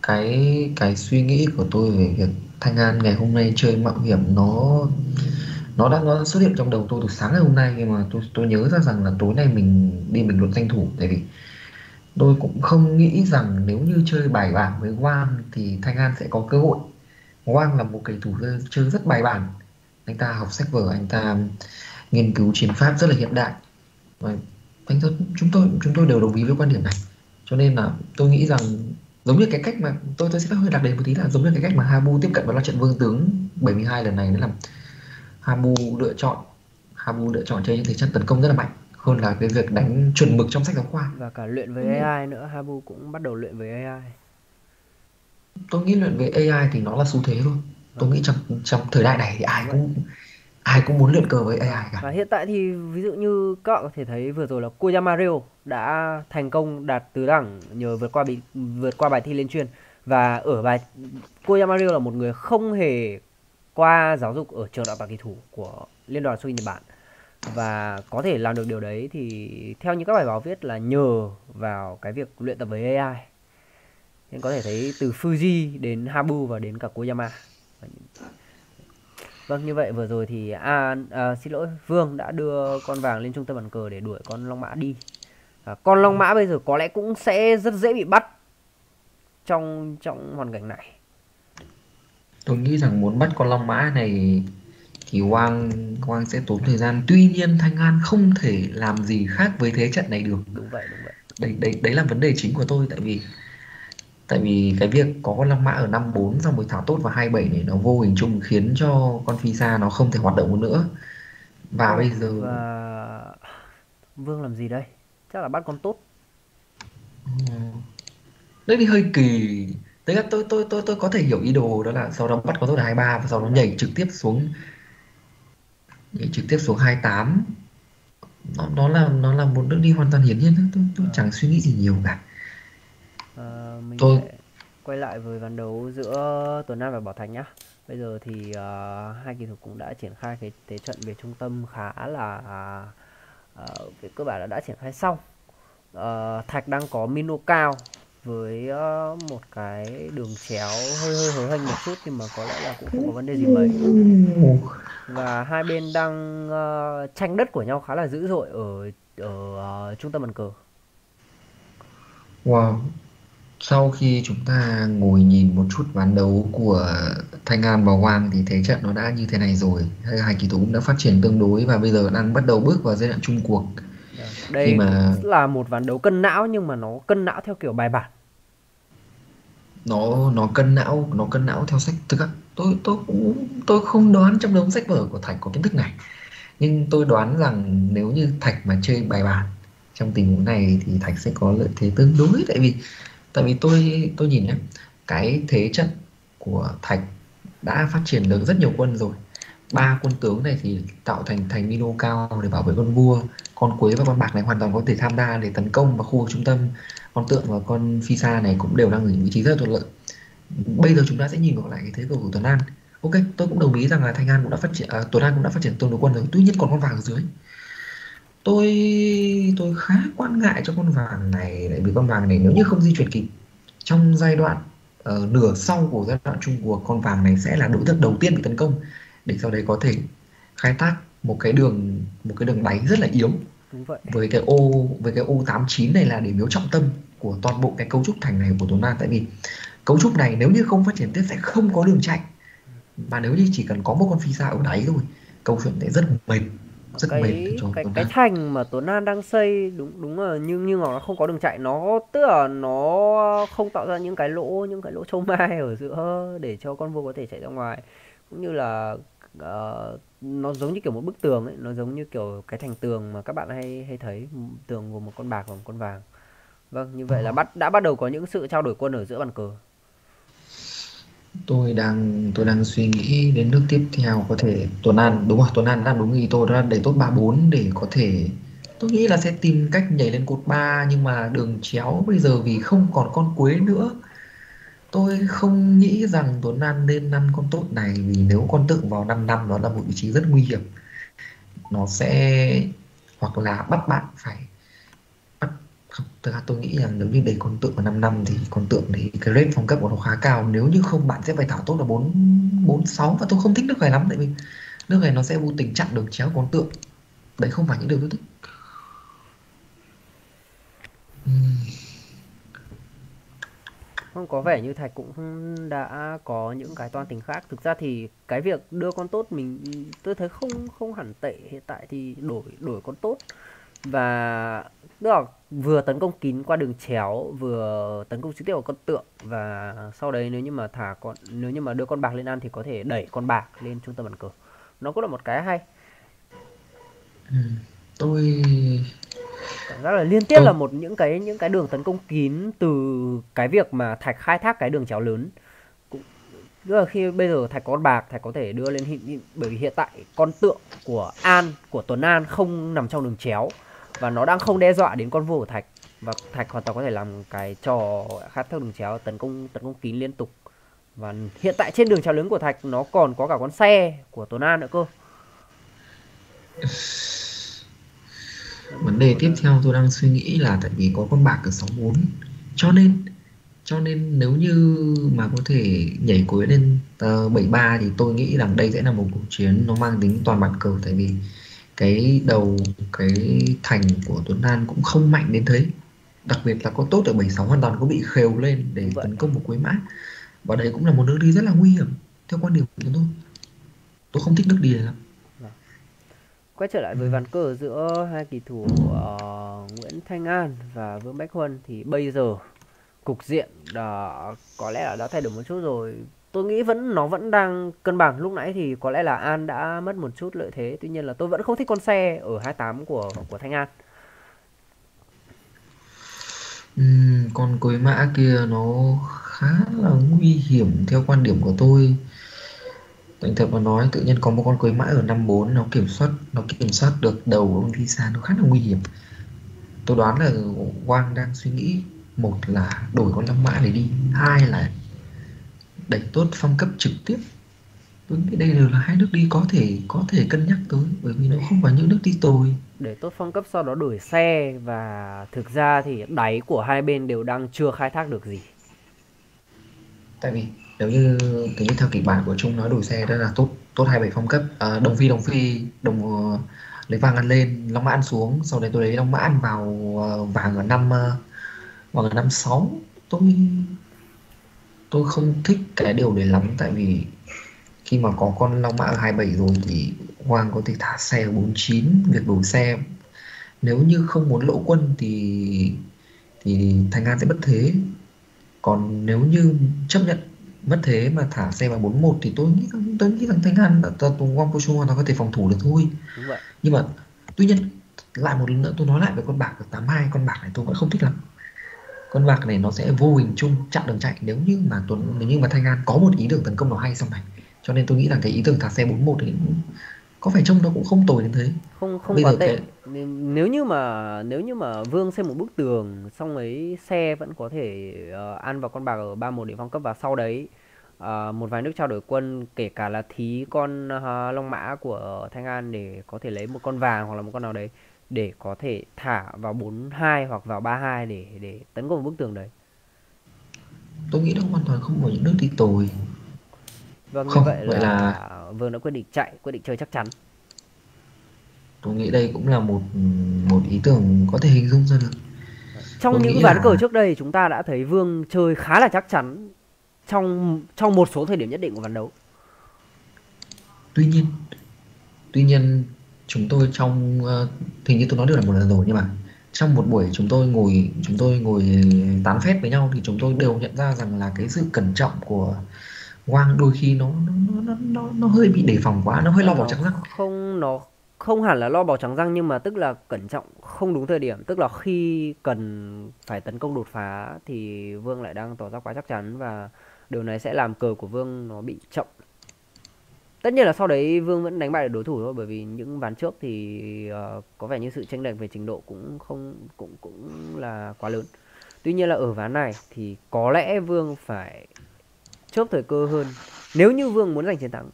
cái suy nghĩ của tôi về việc Thanh An ngày hôm nay chơi mạo hiểm nó đã xuất hiện trong đầu tôi từ sáng ngày hôm nay, nhưng mà tôi nhớ ra rằng là tối nay mình đi bình luận danh thủ, tại vì tôi cũng không nghĩ rằng nếu như chơi bài bản với Quang thì Thanh An sẽ có cơ hội. Quang là một cầu thủ chơi rất bài bản, anh ta học sách vở, anh ta nghiên cứu chiến pháp rất là hiện đại. Và chúng tôi đều đồng ý với quan điểm này. Cho nên là tôi nghĩ rằng giống như cái cách mà tôi sẽ hơi đặc đề một tí, là giống như cái cách mà Habu tiếp cận vào loạt trận vương tướng 72 lần này, đó là Habu lựa chọn chơi những thế trận tấn công rất là mạnh, hơn là cái việc đánh chuẩn mực trong sách giáo khoa. Và cả luyện với AI nữa, Habu cũng bắt đầu luyện với AI. Tôi nghĩ luyện với AI thì nó là xu thế thôi. Tôi nghĩ trong thời đại này thì ai cũng muốn luyện cờ với AI cả. Và hiện tại thì ví dụ như các bạn có thể thấy vừa rồi là Koyama Rio đã thành công đạt tứ đẳng nhờ vượt qua bài thi liên chuyên. Và ở bài Koyama Rio là một người không hề qua giáo dục ở trường đào tạo kỳ thủ của Liên đoàn Shogi Nhật Bản, và có thể làm được điều đấy thì theo như các bài báo viết là nhờ vào cái việc luyện tập với AI. Nên có thể thấy từ Fuji đến Habu và đến cả Koyama. Vâng, như vậy vừa rồi thì Vương đã đưa con vàng lên trung tâm bàn cờ để đuổi con long mã đi. Con long mã bây giờ có lẽ cũng sẽ rất dễ bị bắt trong hoàn cảnh này. Tôi nghĩ rằng muốn bắt con long mã này thì Quang sẽ tốn thời gian. Tuy nhiên Thanh An không thể làm gì khác với thế trận này được. Đúng vậy. Đấy là vấn đề chính của tôi, tại vì cái việc có con long mã ở 54 sau 10 thảo tốt và 27 này nó vô hình chung khiến cho con phi xa nó không thể hoạt động nữa. Và bây giờ Vương làm gì đây? Chắc là bắt con tốt. Đấy thì hơi kỳ. Đấy là tôi có thể hiểu ý đồ, đó là sau đó bắt con tốt 23 và sau đó nhảy trực tiếp xuống 28. Nó là một bước đi hoàn toàn hiển nhiên. Tôi chẳng suy nghĩ gì nhiều cả. Mình sẽ quay lại với ván đấu giữa Tuấn An và Bảo Thạch nhá. Bây giờ thì hai kỳ thủ cũng đã triển khai cái thế trận về trung tâm khá là về cơ bản là đã triển khai xong. Thạch đang có Mino cao với một cái đường chéo hơi hớ hênh một chút, nhưng mà có lẽ là cũng không có vấn đề gì mấy. Và hai bên đang tranh đất của nhau khá là dữ dội ở trung tâm bàn cờ. Wow. Sau khi chúng ta ngồi nhìn một chút ván đấu của Thanh An và Quang thì thế trận nó đã như thế này rồi. Hai kỳ thủ cũng đã phát triển tương đối và bây giờ đang bắt đầu bước vào giai đoạn chung cuộc. Đây mà là một ván đấu cân não, nhưng mà nó cân não theo kiểu bài bản. Nó cân não theo sách. Thực ra tôi không đoán trong đống sách vở của Thạch có kiến thức này. Nhưng tôi đoán rằng nếu như Thạch mà chơi bài bản trong tình huống này thì Thạch sẽ có lợi thế tương đối, tại vì tôi nhìn nhé, cái thế trận của Thạch đã phát triển được rất nhiều quân rồi. 3 quân tướng này thì tạo thành Mino cao để bảo vệ con vua, con quế và con bạc này hoàn toàn có thể tham gia để tấn công vào khu trung tâm. Con tượng và con phi xa này cũng đều đang ở vị trí rất là thuận lợi. Bây giờ chúng ta sẽ nhìn vào lại cái thế cờ của Tuấn An. Ok, tôi cũng đồng ý rằng là Tuấn An cũng đã phát triển tương đối quân rồi. Tuy nhiên còn con vàng ở dưới, tôi khá quan ngại cho con vàng này, tại vì con vàng này nếu như không di chuyển kịp trong giai đoạn nửa sau của giai đoạn chung cuộc, con vàng này sẽ là đối tượng đầu tiên bị tấn công để sau đấy có thể khai thác một cái đường đáy rất là yếu. Đúng vậy. Với cái ô 89 này là điểm yếu trọng tâm của toàn bộ cái cấu trúc thành này của Tuấn An, tại vì cấu trúc này nếu như không phát triển tiếp sẽ không có đường chạy, mà nếu như chỉ cần có một con phi xa ở đáy thôi, câu chuyện sẽ rất mệt. Cái thành mà Tuấn An đang xây đúng là nhưng mà nó không có đường chạy, nó tức là nó không tạo ra những cái lỗ châu mai ở giữa để cho con vua có thể chạy ra ngoài, cũng như là nó giống như kiểu một bức tường ấy, nó giống như kiểu cái thành tường mà các bạn hay thấy, tường gồm một con bạc và một con vàng. Vâng, như vậy là đã bắt đầu có những sự trao đổi quân ở giữa bàn cờ. Tôi đang suy nghĩ đến nước tiếp theo, có thể Tuấn An làm đúng ý tôi, đó là đẩy tốt 34 để có thể, tôi nghĩ là sẽ tìm cách nhảy lên cột 3, nhưng mà đường chéo bây giờ vì không còn con quế nữa, tôi không nghĩ rằng Tuấn An nên ăn con tốt này, vì nếu con tượng vào 5-5 nó là một vị trí rất nguy hiểm, nó sẽ hoặc là bắt bạn phải không, thực ra tôi nghĩ rằng nếu như để con tượng ở 5-5 thì con tượng đấy cái rate phong cấp của nó khá cao, nếu như không bạn sẽ phải thảo tốt là 4-6 và tôi không thích nước này lắm, tại vì nước này nó sẽ vô tình chặn đường chéo con tượng, đấy không phải những điều tôi thích. Không, có vẻ như Thạch cũng đã có những cái toan tính khác. Thực ra thì cái việc đưa con tốt mình tôi thấy không hẳn tệ, hiện tại thì đổi con tốt và được vừa tấn công kín qua đường chéo, vừa tấn công trực tiếp vào con tượng, và sau đấy nếu như mà đưa con bạc lên ăn thì có thể đẩy con bạc lên trung tâm bàn cờ. Nó cũng là một cái hay. Tôi cảm giác là liên tiếp là một những cái đường tấn công kín từ cái việc mà Thạch khai thác cái đường chéo lớn. Tức là khi bây giờ Thạch có con bạc, Thạch có thể đưa lên bởi vì hiện tại con tượng của An, của Tuấn An không nằm trong đường chéo và nó đang không đe dọa đến con vua của Thạch, và Thạch hoàn toàn có thể làm cái trò khác theo đường chéo, tấn công kín liên tục. Và hiện tại trên đường chéo lớn của Thạch nó còn có cả con xe của Tuấn An nữa cơ. Vấn đề tiếp theo tôi đang suy nghĩ là tại vì có con bạc ở 64 cho nên nếu như mà có thể nhảy cối lên 73 thì tôi nghĩ rằng đây sẽ là một cuộc chiến nó mang tính toàn bản cờ, tại vì cái đầu cái thành của Tuấn An cũng không mạnh đến thế, đặc biệt là có tốt ở 76 hoàn toàn có bị khều lên để tấn công một quế mã, và đấy cũng là một nước đi rất là nguy hiểm theo quan điểm của tôi không thích nước đi lắm. Quay trở lại với ván cờ giữa hai kỳ thủ Nguyễn Thanh An và Vương Bách Huân thì bây giờ cục diện có lẽ là đã thay đổi một chút rồi. Tôi nghĩ nó vẫn đang cân bằng. Lúc nãy thì có lẽ là An đã mất một chút lợi thế. Tuy nhiên là tôi vẫn không thích con xe ở 28 của Thanh An. Con quế mã kia nó khá là nguy hiểm theo quan điểm của tôi. Thành thật mà nói, tự nhiên có một con quế mã ở 54 nó kiểm soát được đầu của ông Visa, nó khá là nguy hiểm. Tôi đoán là Quang đang suy nghĩ một là đổi con 5 mã để đi, hai là đẩy tốt phong cấp trực tiếp. Tôi nghĩ đây là hai nước đi có thể cân nhắc tới, bởi vì nó không phải những nước đi tồi. Để tốt phong cấp sau đó đổi xe, và thực ra thì đáy của hai bên đều đang chưa khai thác được gì. Tại vì nếu như tính theo kịch bản của Trung nói đổi xe đó là tốt 27 phong cấp, đồng phi lấy vàng ăn lên, long mã ăn xuống, sau đấy tôi lấy long mã ăn vào vàng ở 56. Tôi không thích cái điều đấy lắm, tại vì khi mà có con long mã ở 27 rồi thì Hoàng có thể thả xe ở 49. Việc đổi xe nếu như không muốn lỗ quân thì Thanh An sẽ bất thế. Còn nếu như chấp nhận mất thế mà thả xe vào 41 thì tôi nghĩ rằng Thanh An và Quang Trung nó có thể phòng thủ được thôi. Đúng vậy. Nhưng mà tuy nhiên lại một lần nữa tôi nói lại về con bạc ở 82, con bạc này tôi vẫn không thích lắm. Con bạc này nó sẽ vô hình chung chặn đường chạy nếu như mà Thanh An có một ý tưởng tấn công nó hay xong này. Cho nên tôi nghĩ rằng cái ý tưởng thả xe 41 thì có phải trông nó cũng không tồi đến thế. Không quá tệ. Nếu như mà Vương xây một bức tường xong ấy, xe vẫn có thể ăn vào con bạc ở 31 để phong cấp, và sau đấy một vài nước trao đổi quân, kể cả là thí con long mã của Thanh An để có thể lấy một con vàng hoặc là một con nào đấy để có thể thả vào 42 hoặc vào 32 để tấn công bức tường đấy. Tôi nghĩ nó hoàn toàn không có những nước đi tồi. Vâng, như vậy là Vương đã quyết định chơi chắc chắn. Tôi nghĩ đây cũng là một ý tưởng có thể hình dung ra được. Trong những ván cờ trước đây chúng ta đã thấy Vương chơi khá là chắc chắn trong một số thời điểm nhất định của ván đấu. Tuy nhiên chúng tôi trong hình như tôi nói được là một lần rồi, nhưng mà trong một buổi chúng tôi ngồi tán phét với nhau thì chúng tôi đều nhận ra rằng là cái sự cẩn trọng của Quang đôi khi nó hơi bị đề phòng quá, nó hơi lo bò trắng răng. Nó không hẳn là lo bò trắng răng, nhưng mà tức là cẩn trọng không đúng thời điểm, tức là khi cần phải tấn công đột phá thì Vương lại đang tỏ ra quá chắc chắn, và điều này sẽ làm cờ của Vương nó bị chậm. Tất nhiên là sau đấy Vương vẫn đánh bại được đối thủ thôi, bởi vì những ván trước thì có vẻ như sự chênh lệch về trình độ cũng là quá lớn. Tuy nhiên là ở ván này thì có lẽ Vương phải chớp thời cơ hơn nếu như Vương muốn giành chiến thắng.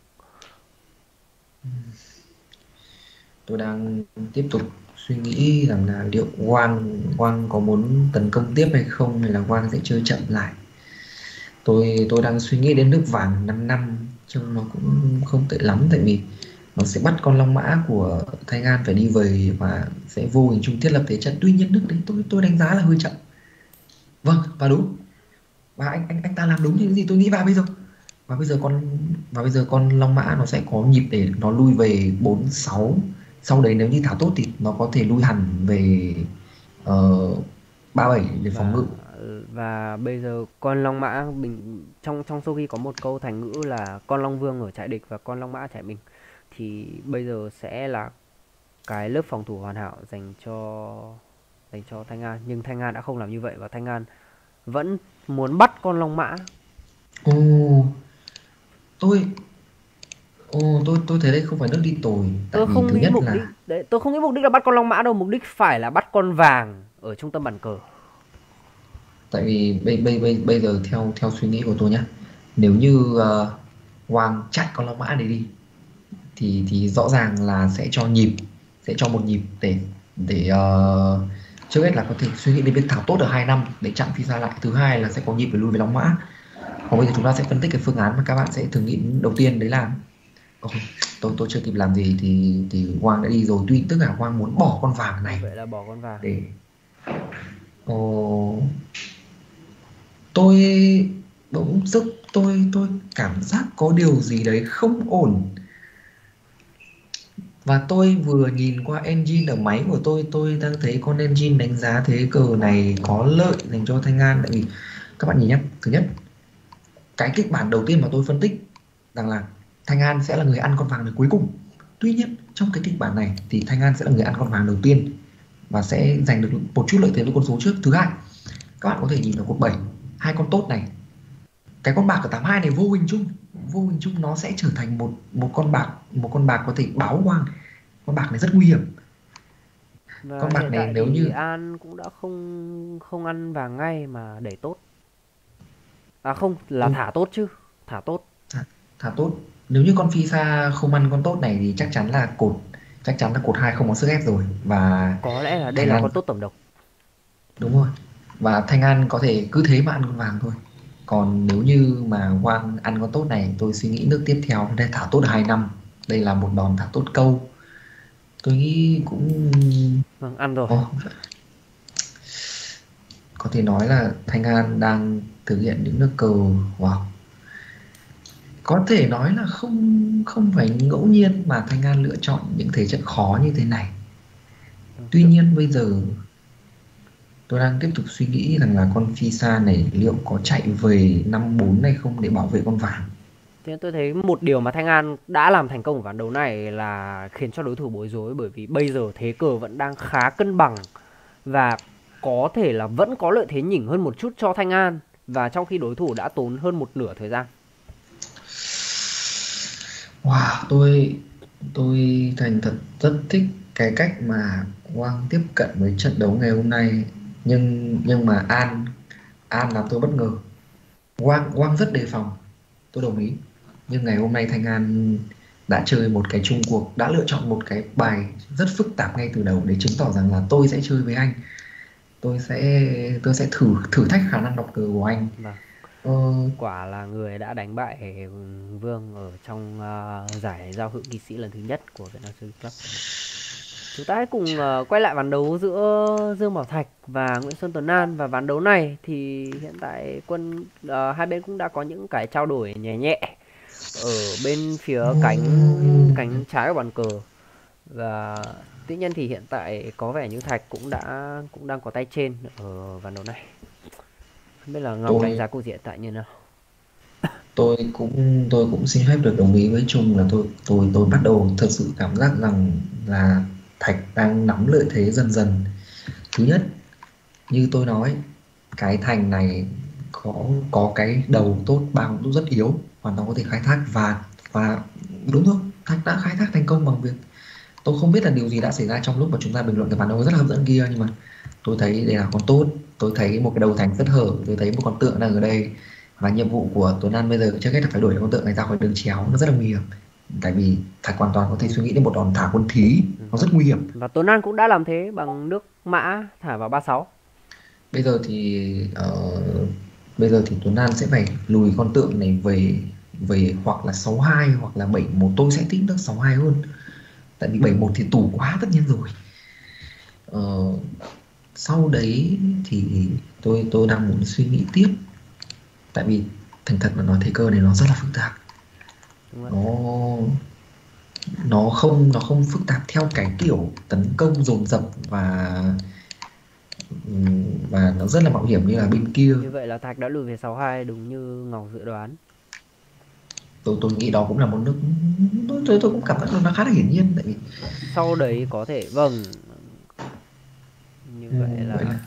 Tôi đang tiếp tục suy nghĩ rằng là liệu Quang có muốn tấn công tiếp hay không, hay là Quang sẽ chơi chậm lại. Tôi đang suy nghĩ đến nước vàng 55 trông nó cũng không tệ lắm, tại vì nó sẽ bắt con long mã của Thanh An phải đi về và sẽ vô hình chung thiết lập thế trận. Tuy nhiên nước đấy tôi đánh giá là hơi chậm. Vâng, và đúng. Và anh ta làm đúng những gì tôi nghĩ vào bây giờ. Và bây giờ con long mã nó sẽ có nhịp để nó lui về 46. Sau đấy nếu như thả tốt thì nó có thể lui hẳn về 37 để phòng ngự. Và bây giờ con long mã trong Shogi có một câu thành ngữ là con long vương ở trại địch và con long mã trại mình. Thì bây giờ sẽ là cái lớp phòng thủ hoàn hảo dành cho Thanh An, nhưng Thanh An đã không làm như vậy và Thanh An vẫn muốn bắt con Long Mã. Tôi thấy đây không phải nước đi tồi. Tại tôi không nghĩ mục đích đấy, tôi không nghĩ mục đích là bắt con Long Mã đâu, mục đích phải là bắt con vàng ở trung tâm bàn cờ. Tại vì bây giờ theo suy nghĩ của tôi nhá, nếu như Hoàng chạy con Long Mã này đi thì rõ ràng là sẽ cho nhịp, sẽ cho một nhịp để trước hết là có thể suy nghĩ đến việc thảo tốt ở 2 năm để chặn phi ra lại. Thứ hai là sẽ có nhịp để lui về Long Mã. Còn bây giờ chúng ta sẽ phân tích cái phương án mà các bạn sẽ thử nghĩ đầu tiên, đấy là tôi chưa kịp làm gì thì Hoàng đã đi rồi. Tuy tức là Hoàng muốn bỏ con vàng này, vậy là bỏ con vàng để tôi bỗng dưng tôi cảm giác có điều gì đấy không ổn. Và tôi vừa nhìn qua engine ở máy của tôi đang thấy con engine đánh giá thế cờ này có lợi dành cho Thanh An. Tại vì các bạn nhìn nhé, thứ nhất, cái kịch bản đầu tiên mà tôi phân tích rằng là Thanh An sẽ là người ăn con vàng này cuối cùng. Tuy nhiên trong cái kịch bản này thì Thanh An sẽ là người ăn con vàng đầu tiên và sẽ giành được một chút lợi thế với con số trước. Thứ hai, các bạn có thể nhìn ở cột 7, 2 con tốt này, cái con bạc ở 82 này vô hình chung nó sẽ trở thành một con bạc có thể báo Hoàng. Con bạc này rất nguy hiểm. Và con bạc này nếu như An cũng đã không ăn vàng ngay mà để tốt, thả tốt chứ, thả tốt. Nếu như con phi xa không ăn con tốt này thì chắc chắn là cột 2 không có sức ép rồi, và có lẽ là đây là con tốt tổng độc. Đúng rồi, và Thanh An có thể cứ thế mà ăn con vàng thôi. Còn nếu như mà Hoàng ăn con tốt này, tôi suy nghĩ nước tiếp theo đây thả tốt 2 năm, đây là một đòn thả tốt câu. Tôi nghĩ cũng ăn rồi. Có thể nói là Thanh An đang thực hiện những nước cờ có thể nói là không phải ngẫu nhiên mà Thanh An lựa chọn những thế trận khó như thế này. Tuy nhiên bây giờ tôi đang tiếp tục suy nghĩ rằng là con phi xa này liệu có chạy về 5-4 hay không để bảo vệ con vàng. Thế tôi thấy một điều mà Thanh An đã làm thành công ở ván đấu này là khiến cho đối thủ bối rối, bởi vì bây giờ thế cờ vẫn đang khá cân bằng và có thể là vẫn có lợi thế nhỉnh hơn một chút cho Thanh An, và trong khi đối thủ đã tốn hơn một nửa thời gian. Wow, tôi thành thật rất thích cái cách mà Quang tiếp cận với trận đấu ngày hôm nay, nhưng mà An làm tôi bất ngờ. Quang rất đề phòng, tôi đồng ý. Nhưng ngày hôm nay Thanh An đã chơi một cái chung cuộc, đã lựa chọn một cái bài rất phức tạp ngay từ đầu để chứng tỏ rằng là tôi sẽ chơi với anh, tôi sẽ thử thách khả năng đọc cờ của anh. Quả là người đã đánh bại Vương ở trong giải giao hữu kỵ sĩ lần thứ nhất của VIETNAM SHOGI CLUB. Chúng ta hãy cùng quay lại ván đấu giữa Dương Bảo Thạch và Nguyễn Xuân Tuấn An. Và ván đấu này thì hiện tại hai bên cũng đã có những cái trao đổi nhẹ nhẹ ở bên phía cánh trái của bàn cờ. Và tuy nhiên thì hiện tại có vẻ như Thạch cũng đang có tay trên ở ván đấu này. Không biết là Ngọc đánh giá cuộc diện tại như nào. Tôi cũng xin phép được đồng ý với Trung là tôi bắt đầu thật sự cảm giác rằng là Thạch đang nắm lợi thế dần dần. Thứ nhất, như tôi nói, cái thành này có cái đầu tốt, bao cũng rất yếu, hoàn toàn có thể khai thác, và đúng thôi, Thạch đã khai thác thành công bằng việc, tôi không biết là điều gì đã xảy ra trong lúc mà chúng ta bình luận cái bản đấu rất là hấp dẫn kia, nhưng mà tôi thấy đây là con tốt, tôi thấy một cái đầu thành rất hở, tôi thấy một con tượng đang ở đây, và nhiệm vụ của Tuấn An bây giờ trước hết là phải đuổi con tượng này ra khỏi đường chéo, nó rất là nguy hiểm. Tại vì Thạch hoàn toàn có thể suy nghĩ đến một đòn thả quân thí, nó rất nguy hiểm. Và Tuấn An cũng đã làm thế bằng nước mã thả vào 36. Bây giờ thì Tuấn An sẽ phải lùi con tượng này về hoặc là 62 hoặc là 71. Tôi sẽ thích nước 62 hơn, tại vì 71 thì tủ quá tất nhiên rồi. Sau đấy thì tôi đang muốn suy nghĩ tiếp, tại vì thành thật mà nói thế cơ này nó rất là phức tạp. Nó không phức tạp theo cái kiểu tấn công dồn dập và nó rất là mạo hiểm như là bên kia. Như vậy là Thạch đã lùi về 62 đúng như Ngọc dự đoán. Tôi nghĩ đó cũng là một nước tôi cũng cảm thấy nó khá là hiển nhiên, tại vì sau đấy có thể vâng như vậy là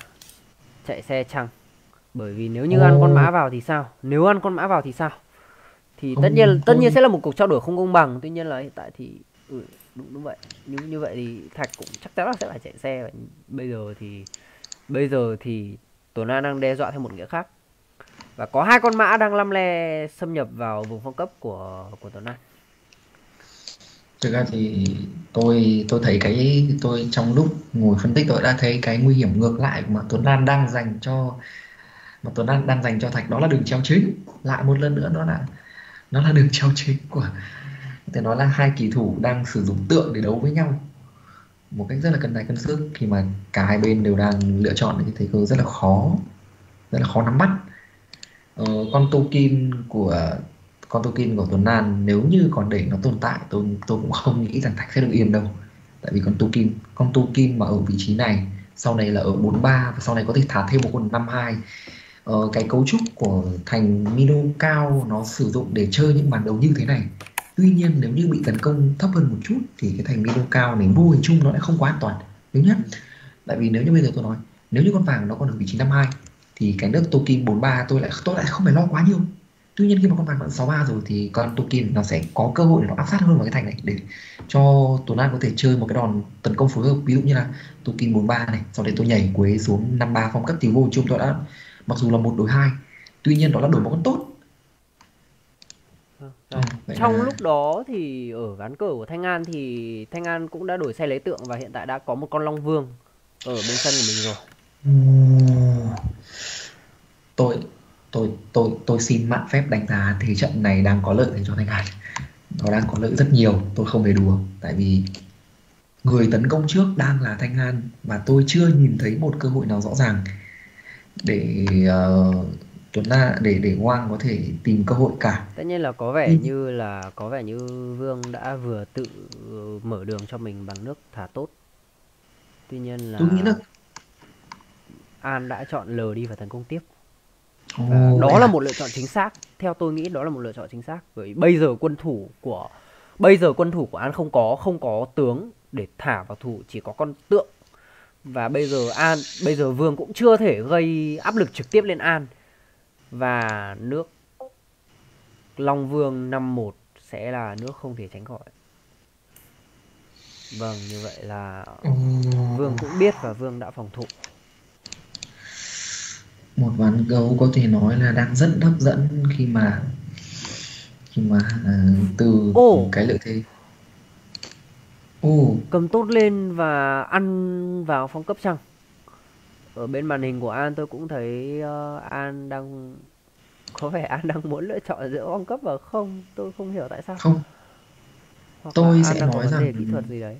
chạy xe chăng, bởi vì nếu như ăn con mã vào thì sao, nếu ăn con mã vào thì sao, thì không, tất nhiên sẽ là một cuộc trao đổi không công bằng. Tuy nhiên là hiện tại thì đúng vậy, như vậy thì Thạch cũng chắc chắn là sẽ phải chạy xe. Bây giờ thì Tuấn An đang đe dọa theo một nghĩa khác, và có hai con mã đang lăm le xâm nhập vào vùng phong cấp của Tuấn An. Thực ra thì tôi thấy tôi trong lúc ngồi phân tích tôi đã thấy cái nguy hiểm ngược lại mà Tuấn An đang dành cho Thạch, đó là đường treo chính. Lại một lần nữa nó là đường treo chính của, thì nó là hai kỳ thủ đang sử dụng tượng để đấu với nhau một cách rất là cân tài cân sức, khi mà cả hai bên đều đang lựa chọn những thời cơ rất là khó nắm bắt. Con token của Tuấn An nếu như còn để nó tồn tại, tôi cũng không nghĩ rằng Thạch sẽ được yên đâu, tại vì con token mà ở vị trí này sau này là ở 43 và sau này có thể thả thêm một con 52. Cái cấu trúc của thành Mino cao nó sử dụng để chơi những bản đấu như thế này. Tuy nhiên nếu như bị tấn công thấp hơn một chút thì cái thành Mino cao này mô hình chung nó lại không quá an toàn, đúng nhất. Tại vì nếu như bây giờ tôi nói, nếu như con vàng nó còn ở vị trí 52 thì cái nước token 43 tôi lại không phải lo quá nhiều. Tuy nhiên khi mà con vàng còn 63 rồi thì con token nó sẽ có cơ hội để nó áp sát hơn vào cái thành này, để cho Tuấn An có thể chơi một cái đòn tấn công phối hợp, ví dụ như là token 43 này, sau đấy tôi nhảy quế xuống 53 phong cấp thì vô chung tôi đã, mặc dù là 1 đối 2, tuy nhiên đó là đổi một con tốt. Trong lúc đó thì ở ván cờ của Thanh An thì Thanh An cũng đã đổi xe lấy tượng và hiện tại đã có một con Long Vương ở bên sân của mình rồi. Tôi xin mạn phép đánh giá thế trận này đang có lợi cho Thanh An. Nó đang có lợi rất nhiều, tôi không hề đùa, tại vì người tấn công trước đang là Thanh An và tôi chưa nhìn thấy một cơ hội nào rõ ràng để Tuấn An để Quang có thể tìm cơ hội cả. Tất nhiên là có vẻ như Vương đã vừa tự mở đường cho mình bằng nước thả tốt. Tuy nhiên là An đã chọn lờ đi và tấn công tiếp. Và đó là một lựa chọn chính xác. Theo tôi nghĩ đó là một lựa chọn chính xác. Bởi bây giờ quân thủ của An không có tướng để thả vào thủ, chỉ có con tượng. Và bây giờ Vương cũng chưa thể gây áp lực trực tiếp lên An. Và nước Long Vương 5-1 sẽ là nước không thể tránh khỏi. Vâng, như vậy là Vương cũng biết và Vương đã phòng thủ. Một ván gấu có thể nói là đang rất hấp dẫn khi mà từ cái lợi thế. Cầm tốt lên và ăn vào phong cấp chăng? Ở bên màn hình của An tôi cũng thấy An đang có vẻ An đang muốn lựa chọn giữa phong cấp và không, tôi không hiểu tại sao. Không. Hoặc tôi sẽ nói rằng kỹ thuật gì đấy.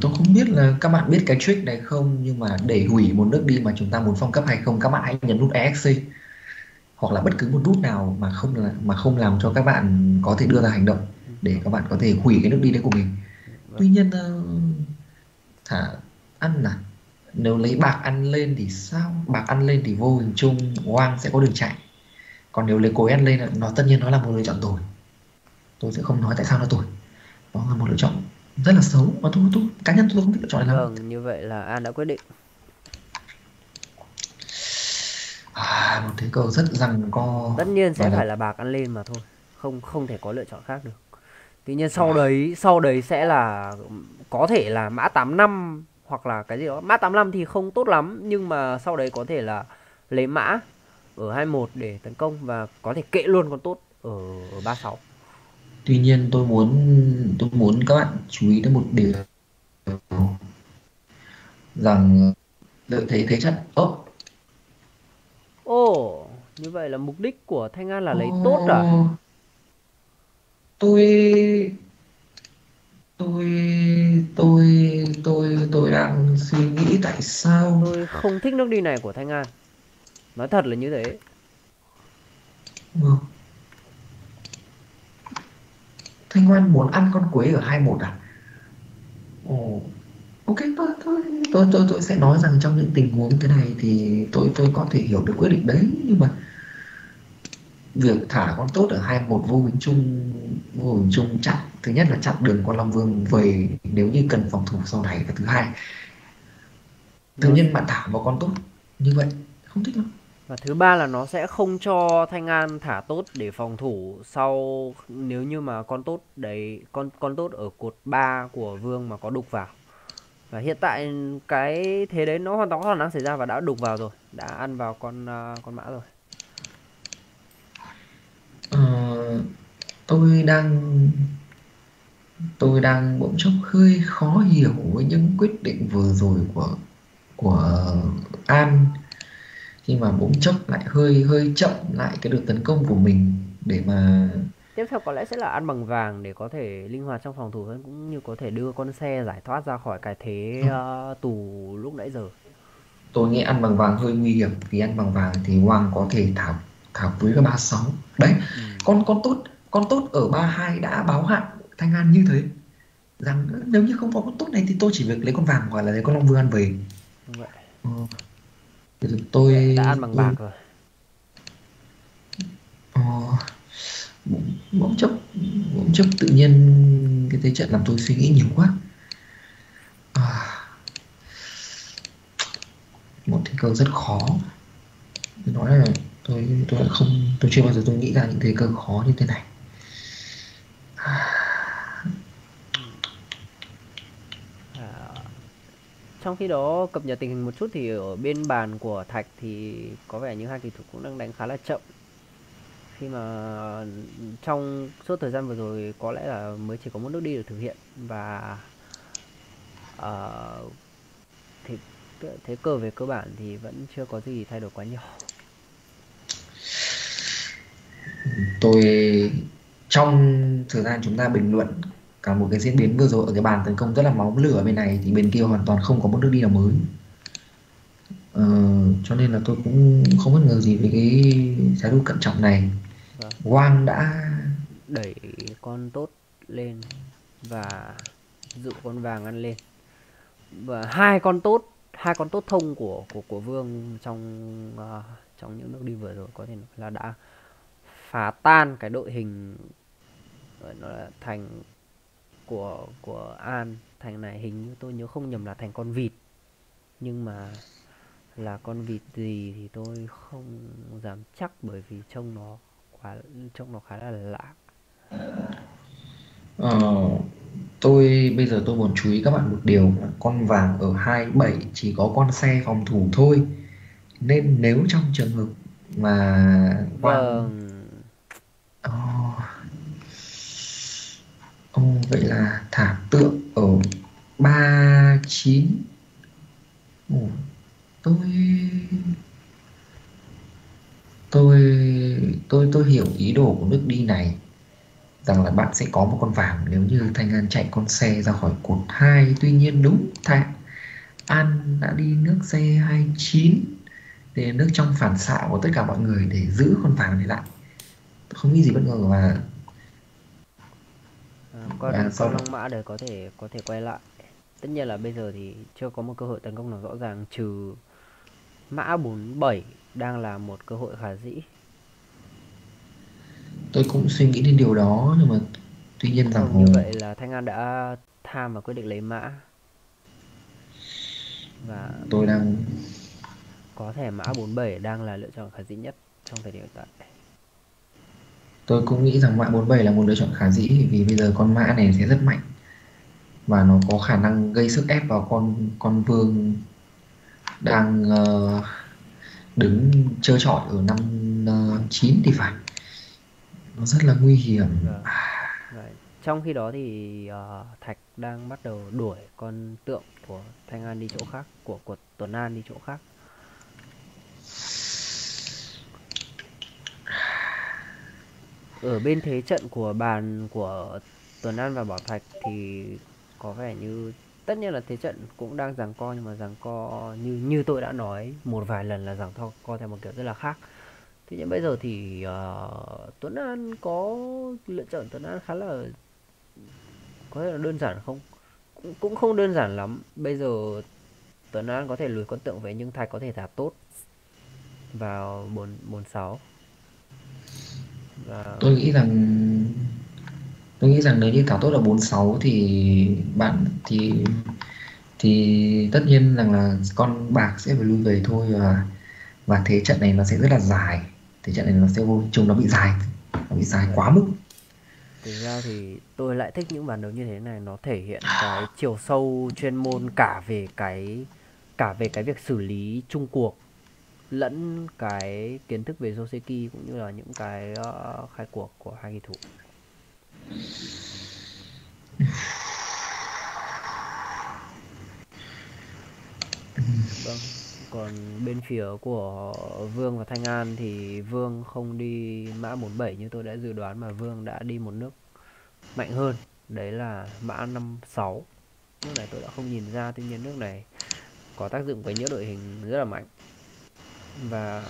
Tôi không biết là các bạn biết cái trick này không, nhưng mà để hủy một nước đi mà chúng ta muốn phong cấp hay không, các bạn hãy nhấn nút EXC hoặc là bất cứ một nút nào mà không làm cho các bạn có thể đưa ra hành động để các bạn có thể hủy cái nước đi đấy của mình. Tuy nhiên thả ăn là nếu lấy bạc ăn lên thì sao? Bạc ăn lên thì vô hình chung Quang sẽ có đường chạy. Còn nếu lấy cối ăn lên là, nó tất nhiên nó là một lựa chọn tồi. Tôi sẽ không nói tại sao nó tồi. Nó là một lựa chọn rất là xấu mà tôi cá nhân tôi không biết lựa chọn này lắm. Vâng, như vậy là An đã quyết định. Một thế cầu rất rằng co. Tất nhiên sẽ phải là bạc ăn lên mà thôi. Không thể có lựa chọn khác được. Tuy nhiên sau đấy sẽ là có thể là mã 85 hoặc là cái gì đó. Mã 85 thì không tốt lắm, nhưng mà sau đấy có thể là lấy mã ở 21 để tấn công và có thể kệ luôn con tốt ở 36. Tuy nhiên tôi muốn các bạn chú ý đến một điều rằng lợi thế thế trận. Như vậy là mục đích của Thanh An là lấy tốt à? Tôi đang suy nghĩ tại sao tôi không thích nước đi này của Thanh An. Nói thật là như thế. Thanh An muốn ăn con quế ở 21 à? Ok, tôi sẽ nói rằng trong những tình huống thế này thì tôi có thể hiểu được quyết định đấy, nhưng mà việc thả con tốt ở 2-1 vô hình chung chặn, thứ nhất là chặn đường con Long Vương về nếu như cần phòng thủ sau này, và thứ hai tự nhiên bạn thả vào con tốt như vậy không thích lắm. Và thứ ba là nó sẽ không cho Thanh An thả tốt để phòng thủ sau nếu như mà con tốt đấy, con tốt ở cột 3 của Vương mà có đục vào. Và hiện tại cái thế đấy nó hoàn toàn có khả năng xảy ra và đã đục vào rồi, đã ăn vào con mã rồi. Tôi đang bỗng chốc hơi khó hiểu với những quyết định vừa rồi của An, khi mà bỗng chốc lại hơi chậm lại cái đợt tấn công của mình để mà tiếp theo có lẽ sẽ là ăn bằng vàng để có thể linh hoạt trong phòng thủ hơn, cũng như có thể đưa con xe giải thoát ra khỏi cái thế tù lúc nãy giờ. Tôi nghĩ ăn bằng vàng hơi nguy hiểm, vì ăn bằng vàng thì Hoàng có thể thả với cái 36 đấy. Con tốt ở 32 đã báo hạn Thanh An như thế rằng nếu như không có con tốt này thì tôi chỉ việc lấy con vàng hoặc là lấy con Long Vương ăn về. Đúng vậy. Tôi đã ăn bằng bạc rồi. Bỗng chốc tự nhiên cái thế trận làm tôi suy nghĩ nhiều quá. Một thế cờ rất khó. Tôi nói là tôi chưa bao giờ tôi nghĩ ra những thế cờ khó như thế này. Trong khi đó cập nhật tình hình một chút thì ở bên bàn của Thạch thì có vẻ như hai kỳ thủ cũng đang đánh khá là chậm, khi mà trong suốt thời gian vừa rồi có lẽ là mới chỉ có một nước đi được thực hiện. Và thì thế cờ về cơ bản thì vẫn chưa có gì thay đổi quá nhiều. Tôi trong thời gian chúng ta bình luận cả một cái diễn biến vừa rồi ở cái bàn tấn công rất là máu lửa bên này thì bên kia hoàn toàn không có một nước đi nào mới. Cho nên là tôi cũng không bất ngờ gì về cái thái độ cẩn trọng này. Wang đã đẩy con tốt lên và dụ con vàng ăn lên, và hai con tốt thông của Vương trong những nước đi vừa rồi có thể là đã phá tan cái đội hình nó là thành của An. Thành này hình như tôi nhớ không nhầm là thành con vịt, nhưng mà là con vịt gì thì tôi không dám chắc bởi vì trông nó khá là lạ. Tôi bây giờ tôi muốn chú ý các bạn một điều là con vàng ở 27 chỉ có con xe phòng thủ thôi, nên nếu trong trường hợp mà vậy là thả tượng ở 39. Tôi hiểu ý đồ của nước đi này, rằng là bạn sẽ có một con vàng nếu như Thanh An chạy con xe ra khỏi cột 2. Tuy nhiên đúng, An đã đi nước xe 29 để nước trong phản xạ của tất cả mọi người để giữ con vàng này lại. Tôi không nghĩ gì bất ngờ mà con Long Mã để có thể quay lại. Tất nhiên là bây giờ thì chưa có một cơ hội tấn công nào rõ ràng, trừ mã 47 đang là một cơ hội khả dĩ. Tôi cũng suy nghĩ đến điều đó, nhưng mà tuy nhiên rằng như vậy là Thanh An đã tham và quyết định lấy mã, và tôi đang có thể mã 47 đang là lựa chọn khả dĩ nhất trong thời điểm hiện tại. Tôi cũng nghĩ rằng mã 47 là một lựa chọn khả dĩ, vì bây giờ con mã này sẽ rất mạnh và nó có khả năng gây sức ép vào con Vương đang đứng trơ trọi ở năm 9 thì phải. Nó rất là nguy hiểm. Trong khi đó thì Thạch đang bắt đầu đuổi con tượng của Thanh An đi chỗ khác, của Tuấn An đi chỗ khác. Ở bên thế trận của bàn của Tuấn An và Bảo Thạch thì có vẻ như tất nhiên là thế trận cũng đang giằng co, nhưng mà giằng co như tôi đã nói một vài lần là giằng co theo một kiểu rất là khác. Thế nhưng bây giờ thì Tuấn An có lựa chọn Tuấn An khá là có thể là đơn giản không? Cũng không đơn giản lắm. Bây giờ Tuấn An có thể lùi con tượng về, nhưng Thạch có thể thả tốt vào 4-6. Tôi nghĩ rằng nếu như Thảo Tốt là 46 thì bạn thì tất nhiên rằng là con bạc sẽ phải lui về thôi, và thế trận này nó sẽ rất là dài, thế trận này nó sẽ vô chung, nó bị dài quá mức. Thực ra thì tôi lại thích những bản đấu như thế này, nó thể hiện cái chiều sâu chuyên môn cả về cái việc xử lý chung cuộc lẫn cái kiến thức về Joseki cũng như là những cái khai cuộc của hai kỳ thủ. Vâng, còn bên phía của Vương và Thanh An thì Vương không đi mã 47 như tôi đã dự đoán, mà Vương đã đi một nước mạnh hơn, đấy là mã 56. Nước này tôi đã không nhìn ra, tuy nhiên nước này có tác dụng với những đội hình rất là mạnh. Và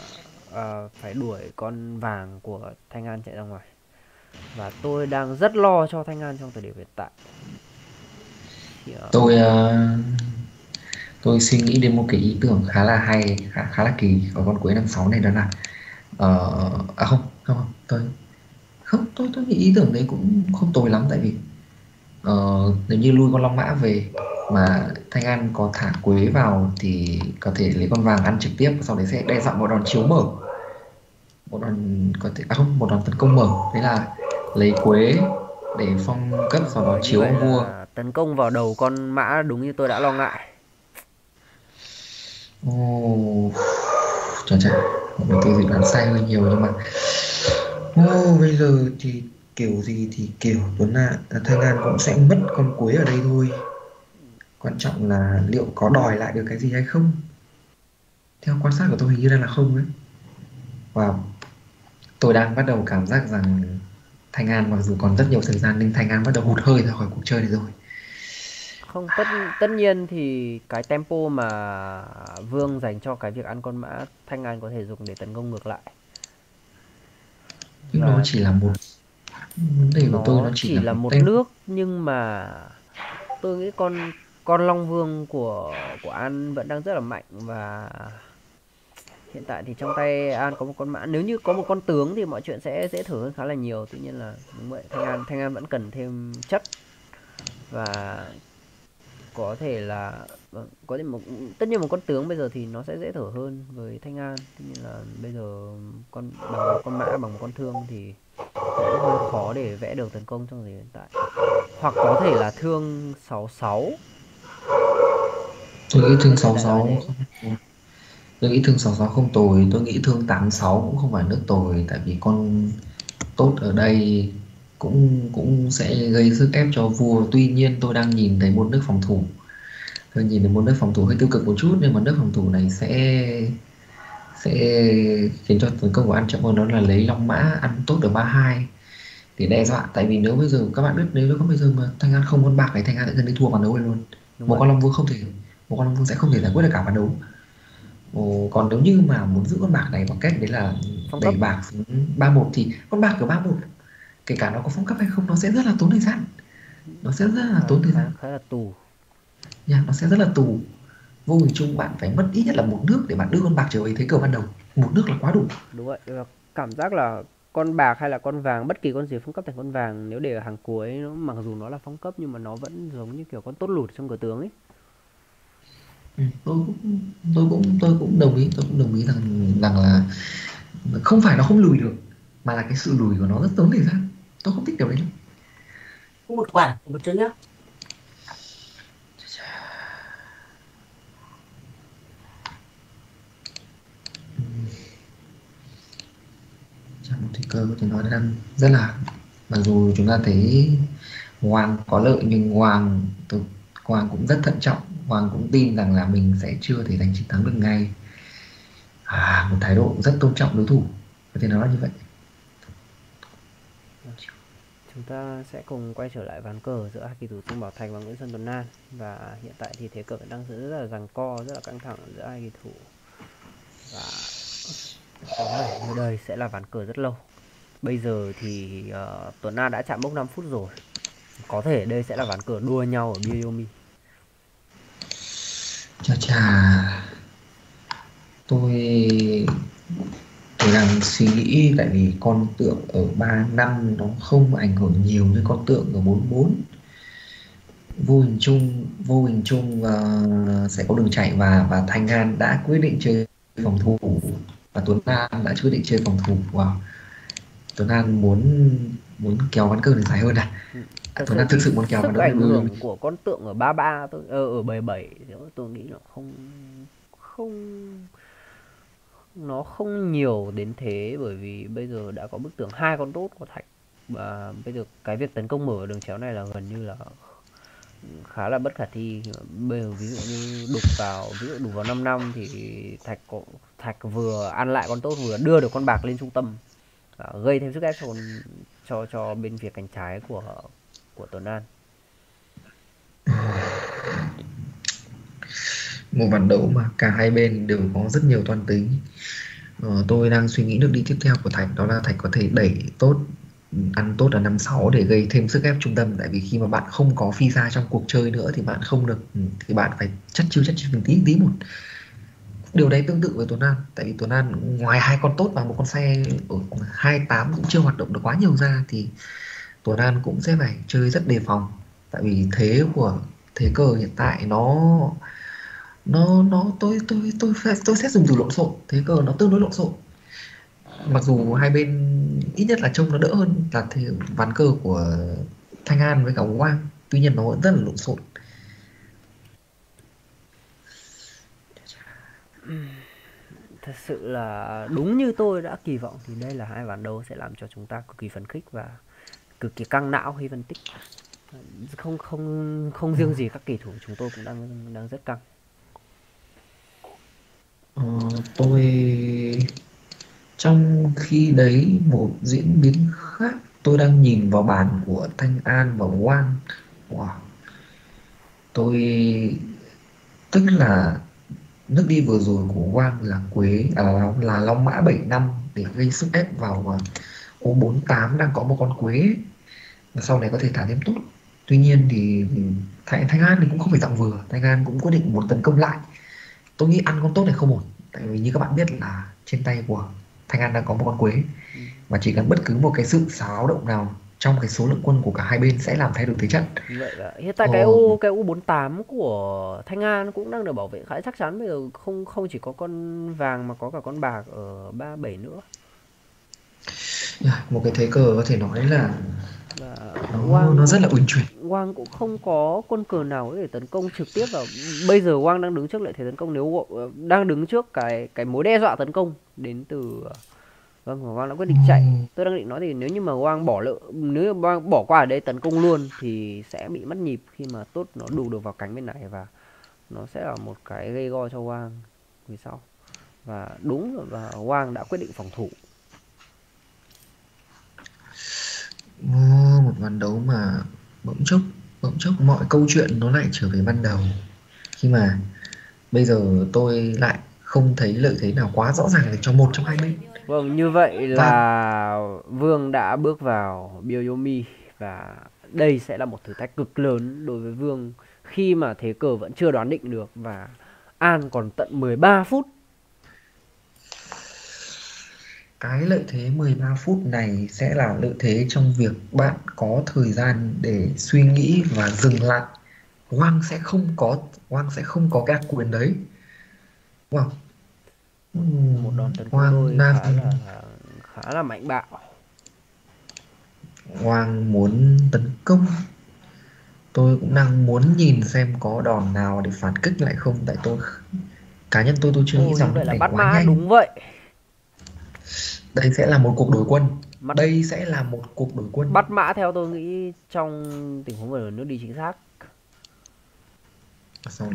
phải đuổi con vàng của Thanh An chạy ra ngoài. Và tôi đang rất lo cho Thanh An trong thời điểm hiện tại. Tôi suy nghĩ đến một cái ý tưởng khá là hay, khá là kỳ ở con cuối 56 này, đó là tôi nghĩ ý tưởng đấy cũng không tồi lắm, tại vì nếu như lui con long mã về mà Thanh An có thả quế vào thì có thể lấy con vàng ăn trực tiếp, sau đấy sẽ đe dọa một đòn chiếu mở, một đòn tấn công mở, đấy là lấy quế để phong cấp sau đó chiếu vua tấn công vào đầu con mã, đúng như tôi đã lo ngại. Trời, tôi dự đoán sai hơi nhiều, nhưng mà bây giờ thì kiểu gì thì kiểu Tuấn An, Thanh An cũng sẽ mất con cuối ở đây thôi. Quan trọng là liệu có đòi lại được cái gì hay không. Theo quan sát của tôi hình như là không đấy. Và tôi đang bắt đầu cảm giác rằng Thanh An mặc dù còn rất nhiều thời gian nhưng Thanh An bắt đầu hụt hơi ra khỏi cuộc chơi này rồi. Không, tất nhiên thì cái tempo mà Vương dành cho cái việc ăn con mã, Thanh An có thể dùng để tấn công ngược lại. Nhưng nó chỉ là một vấn đề của tôi, nó chỉ là một nước, nhưng mà tôi nghĩ con Long Vương của An vẫn đang rất là mạnh, và hiện tại thì trong tay An có một con mã, nếu như có một con tướng thì mọi chuyện sẽ dễ thở hơn khá là nhiều. Tuy nhiên là đúng vậy, Thanh An vẫn cần thêm chất, và có thể một, tất nhiên một con tướng bây giờ thì nó sẽ dễ thở hơn với Thanh An. Tuy nhiên là bây giờ con mã bằng một con thương thì cũng hơi khó để vẽ được tấn công trong thời hiện tại, hoặc có thể là thương 66. Tôi nghĩ thương 66 không tồi. Tôi nghĩ thương 86 cũng không phải nước tồi, tại vì con tốt ở đây cũng sẽ gây sức ép cho vua. Tuy nhiên tôi đang nhìn thấy một nước phòng thủ, hơi tiêu cực một chút, nhưng mà nước phòng thủ này sẽ khiến cho tấn công của An chậm hơn, đó là lấy long mã ăn tốt ở 32 để đe dọa. Tại vì nếu bây giờ các bạn biết, nếu không bây giờ mà Thanh An không con bạc này, Thanh An sẽ đi thua bàn đấu luôn. Đúng, một con long vương sẽ không thể giải quyết được cả bàn đấu. Còn nếu như mà muốn giữ con bạc này bằng cách đấy là đẩy bạc xuống 31 thì con bạc ở 31, kể cả nó có phong cấp hay không, nó sẽ rất là tốn thời gian, khá là tù. Nó sẽ rất là tù. Vô hình chung bạn phải mất ít nhất là một nước để bạn đưa con bạc trở về thế cờ ban đầu. Một nước là quá đủ. Đúng vậy, cảm giác là con bạc hay là con vàng, bất kỳ con gì phong cấp thành con vàng, nếu để ở hàng cuối, nó mặc dù nó là phong cấp nhưng mà nó vẫn giống như kiểu con tốt lụt trong cờ tướng ấy. Tôi cũng đồng ý rằng là không phải nó không lùi được, mà là cái sự lùi của nó rất tốn thời gian. Tôi không thích điều đấy. Một quả, một trứng nhá. Một thời cơ thì nó đang rất là, mặc dù chúng ta thấy Hoàng có lợi nhưng Hoàng cũng rất thận trọng, Hoàng cũng tin rằng là mình sẽ chưa thể giành chiến thắng được ngay. Một thái độ rất tôn trọng đối thủ, có thể nói là như vậy. Chúng ta sẽ cùng quay trở lại ván cờ giữa hai kỳ thủ Dương Bảo Thạch và Nguyễn Xuân Tuấn An, và hiện tại thì thế cờ đang rất là giằng co, rất là căng thẳng giữa hai kỳ thủ, và ở đây sẽ là ván cờ rất lâu. Bây giờ thì Tuấn An đã chạm mốc 5 phút rồi, có thể đây sẽ là ván cờ đua nhau ở Byoyomi. Tôi đang suy nghĩ, tại vì con tượng ở 3 năm nó không ảnh hưởng nhiều như con tượng ở 44. Vô hình chung sẽ có đường chạy và Thanh An đã quyết định chơi phòng thủ và Tuấn An đã quyết định chơi phòng thủ. Wow. Tuấn An muốn kéo ván cờ đường dài hơn à? Tuấn An thực sự muốn kéo ván cờ đường dài hơn. Của con tượng ở 33 ở 77 tôi nghĩ nó không nhiều đến thế, bởi vì bây giờ đã có bức tường hai con tốt của Thạch và bây giờ cái việc tấn công mở đường chéo này là gần như là khá là bất khả thi. Bây giờ ví dụ như đục vào 5 năm thì Thạch vừa ăn lại con tốt vừa đưa được con bạc lên trung tâm, gây thêm sức ép cho bên phía cánh trái của Tuấn An. Một ván đấu mà cả hai bên đều có rất nhiều toan tính. Tôi đang suy nghĩ được đi tiếp theo của Thạch, đó là Thạch có thể đẩy tốt, ăn tốt ở 56 để gây thêm sức ép trung tâm. Tại vì khi mà bạn không có phi ra trong cuộc chơi nữa thì bạn không được, thì bạn phải chất chiêu tí một. Điều đấy tương tự với Tuấn An, tại vì Tuấn An ngoài hai con tốt và một con xe ở 28 cũng chưa hoạt động được quá nhiều ra, thì Tuấn An cũng sẽ phải chơi rất đề phòng. Tại vì thế cờ hiện tại tôi sẽ dùng từ lộn xộn, thế cờ nó tương đối lộn xộn. Mặc dù hai bên ít nhất là trông nó đỡ hơn là ván cờ của Thanh An với cả Quang, tuy nhiên nó vẫn rất là lộn xộn. Thật sự là đúng như tôi đã kỳ vọng thì đây là hai ván đấu sẽ làm cho chúng ta cực kỳ phấn khích và cực kỳ căng não khi phân tích. Không riêng gì các kỳ thủ, chúng tôi cũng đang rất căng. Tôi trong khi đấy một diễn biến khác, tôi đang nhìn vào bàn của Thanh An và Quang. Wow. Tức là nước đi vừa rồi của Quang là Long Mã 75 để gây sức ép vào O48 đang có một con Quế và sau này có thể thả thêm tốt. Tuy nhiên thì Thanh An thì cũng không phải dạng vừa, Thanh An cũng quyết định muốn tấn công lại. Tôi nghĩ ăn con tốt này không ổn, tại vì như các bạn biết là trên tay của Thanh An đang có một con Quế, và chỉ cần bất cứ một cái sự xáo động nào trong cái số lượng quân của cả hai bên sẽ làm thay đổi thế trận. Vậy là hiện tại cái U48 của Thanh An cũng đang được bảo vệ khá chắc chắn. Bây giờ không chỉ có con vàng mà có cả con bạc ở 37 nữa. Một cái thế cờ có thể nói là nó rất là uyển chuyển. Quang cũng không có con cờ nào để tấn công trực tiếp vào. Bây giờ Quang đang đứng trước lợi thế tấn công, nếu đang đứng trước cái mối đe dọa tấn công đến từ Quang đã quyết định chạy. Tôi đang định nói thì nếu như mà Quang bỏ qua ở đây tấn công luôn thì sẽ bị mất nhịp khi mà tốt nó đủ được vào cánh bên này, và nó sẽ là một cái gây go cho Quang vì sau. Và đúng rồi, và Quang đã quyết định phòng thủ. Một ván đấu mà bỗng chốc mọi câu chuyện nó lại trở về ban đầu, khi mà bây giờ tôi lại không thấy lợi thế nào quá rõ ràng để cho một trong hai bên. Vâng, như vậy là Vương đã bước vào Byoyomi và đây sẽ là một thử thách cực lớn đối với Vương khi mà thế cờ vẫn chưa đoán định được và An còn tận 13 phút. Cái lợi thế 13 phút này sẽ là lợi thế trong việc bạn có thời gian để suy nghĩ và dừng lại. Quang sẽ không có cái quyền đấy. Wow. Một đòn tấn công khá là mạnh bạo. Quang muốn tấn công. Tôi cũng đang muốn nhìn xem có đòn nào để phản kích lại không, tại cá nhân tôi chưa nghĩ rằng là bắt mã nhanh. Đúng vậy. Đây sẽ là một cuộc đổi quân. Bắt mã theo tôi nghĩ trong tình huống vừa nước đi chính xác. Sau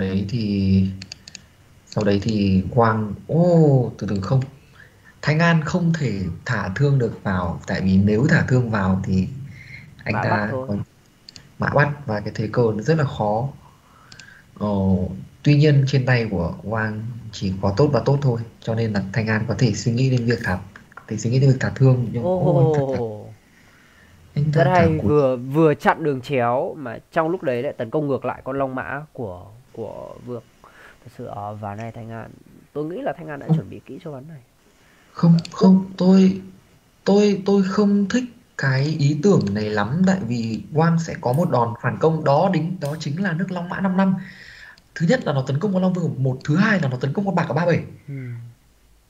đấy thì Quang từ từ không. Thanh An không thể thả thương được vào, tại vì nếu thả thương vào thì anh ta mã bắt và cái thế cờ nó rất là khó. Tuy nhiên trên tay của Quang chỉ có tốt và tốt thôi, cho nên là Thanh An có thể suy nghĩ đến việc thả thương. Nhưng rất hay, vừa chặn đường chéo mà trong lúc đấy lại tấn công ngược lại con Long Mã của Vương. Thật sự ở ván này Thanh An, tôi nghĩ là Thanh An đã chuẩn bị kỹ cho ván này. Không, tôi không thích cái ý tưởng này lắm, tại vì Wang sẽ có một đòn phản công đó chính là nước Long Mã 5 năm. Thứ nhất là nó tấn công con Long Vương 1, thứ hai là nó tấn công con bạc ở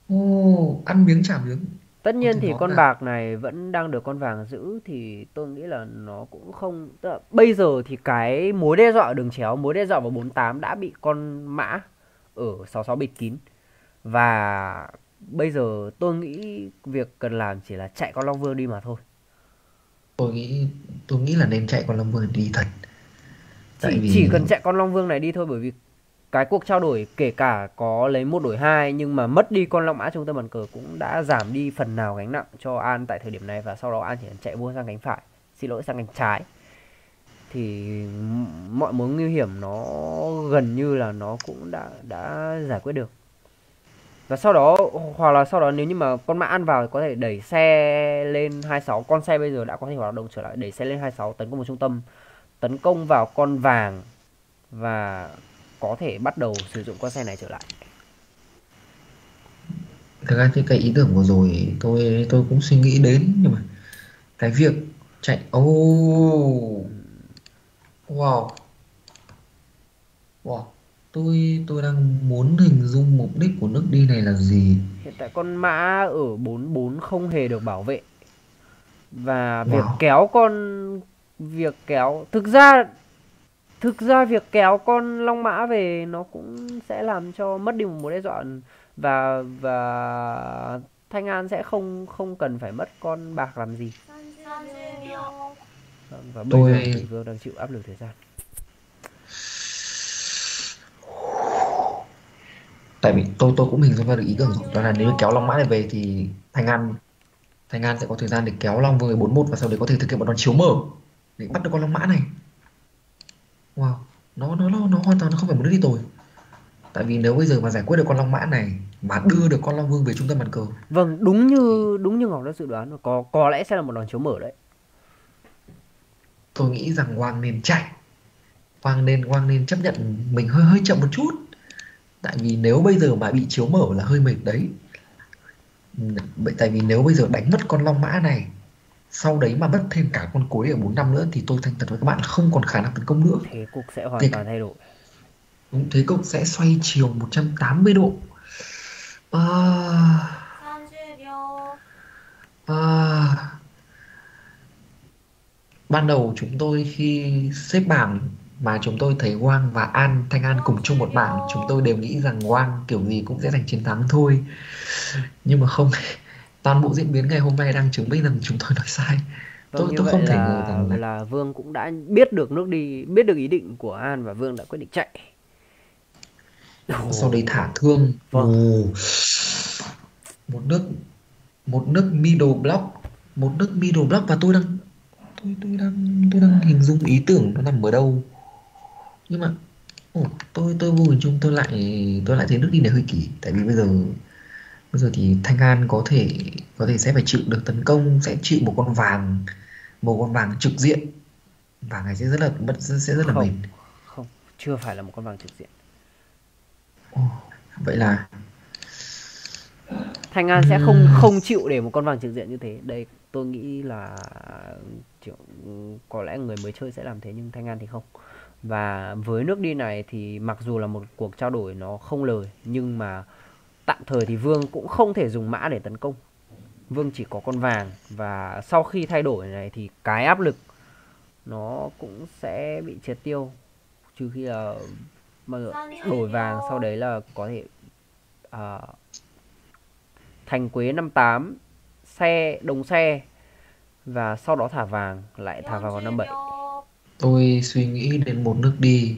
37. Ăn miếng trả miếng. Tất nhiên thì con bạc này vẫn đang được con vàng giữ, thì tôi nghĩ là nó cũng không, tức là bây giờ thì cái mối đe dọa đường chéo, mối đe dọa vào 48 đã bị con mã ở 66 bịt kín. Và bây giờ tôi nghĩ việc cần làm chỉ là chạy con Long Vương đi mà thôi. Tôi nghĩ là nên chạy con Long Vương đi thật. Chỉ cần chạy con Long Vương này đi thôi, bởi vì cái cuộc trao đổi kể cả có lấy 1 đổi 2, nhưng mà mất đi con Long Mã trung tâm bàn cờ cũng đã giảm đi phần nào gánh nặng cho An tại thời điểm này. Và sau đó An chỉ cần chạy vua sang cánh phải, xin lỗi, sang cánh trái, thì mọi mối nguy hiểm nó gần như là nó cũng đã giải quyết được. Và sau đó, hoặc là sau đó nếu như mà con mã ăn vào thì có thể đẩy xe lên 26. Con xe bây giờ đã có thể hoạt động trở lại, đẩy xe lên 26, tấn công vào trung tâm, tấn công vào con vàng, và có thể bắt đầu sử dụng con xe này trở lại. Thực ra cái ý tưởng vừa rồi tôi cũng suy nghĩ đến, nhưng mà cái việc chạy wow, tôi đang muốn hình dung mục đích của nước đi này là gì. Hiện tại con mã ở 44 không hề được bảo vệ, và việc kéo thực ra việc kéo con Long Mã về nó cũng sẽ làm cho mất đi một mối đe dọa, và Thanh An sẽ không cần phải mất con bạc làm gì. Và bây giờ thì Vương đang chịu áp lực thời gian. Tại vì tôi cũng hình dung ra được ý tưởng rồi, đó là nếu kéo Long Mã này về thì Thanh An sẽ có thời gian để kéo Long Vương về 41, và sau đấy có thể thực hiện một đòn chiếu mở để bắt được con Long Mã này. Wow, nó hoàn toàn nó không phải một đứa đi tồi. Tại vì nếu bây giờ mà giải quyết được con Long Mã này mà đưa được con Long Vương về trung tâm bàn cờ. Vâng, đúng như Ngọc đã dự đoán, có lẽ sẽ là một đòn chiếu mở đấy. Tôi nghĩ rằng Quang nên chạy. Quang nên chấp nhận mình hơi chậm một chút. Tại vì nếu bây giờ mà bị chiếu mở là hơi mệt đấy. Tại vì nếu bây giờ đánh mất con Long Mã này, sau đấy mà mất thêm cả con cối ở 45 nữa, thì tôi thành thật với các bạn là không còn khả năng tấn công nữa. Thế cục sẽ hoàn toàn thay đổi. Đúng, thế cục sẽ xoay chiều 180 độ. Ban đầu chúng tôi khi xếp bảng mà chúng tôi thấy Quang và Thanh An cùng chung một bảng, chúng tôi đều nghĩ rằng Quang kiểu gì cũng sẽ giành chiến thắng thôi. Nhưng mà không, toàn bộ diễn biến ngày hôm nay đang chứng minh rằng chúng tôi nói sai. Vâng, tôi không thể ngờ rằng là Vương cũng đã biết được nước đi, biết được ý định của An, và Vương đã quyết định chạy. Sau đấy thả thương. Vâng. Một nước middle block, và tôi đang hình dung ý tưởng nó nằm ở đâu. Nhưng mà tôi vô hình chung tôi lại thấy nước đi này hơi kỳ. Tại vì bây giờ thì Thanh An có thể sẽ phải chịu được tấn công, sẽ chịu một con vàng trực diện. Vàng này sẽ rất là mệt. Không, chưa phải là một con vàng trực diện. Vậy là Thanh An sẽ không chịu để một con vàng trực diện như thế. Đây tôi nghĩ là có lẽ người mới chơi sẽ làm thế, nhưng Thanh An thì không. Và với nước đi này thì mặc dù là một cuộc trao đổi nó không lời, nhưng mà tạm thời thì Vương cũng không thể dùng mã để tấn công. Vương chỉ có con vàng, và sau khi thay đổi này thì cái áp lực nó cũng sẽ bị triệt tiêu, trừ khi là đổi vàng, sau đấy là có thể thành quế 58, đồng xe, và sau đó thả vàng, lại thả vào 57. Tôi suy nghĩ đến một nước đi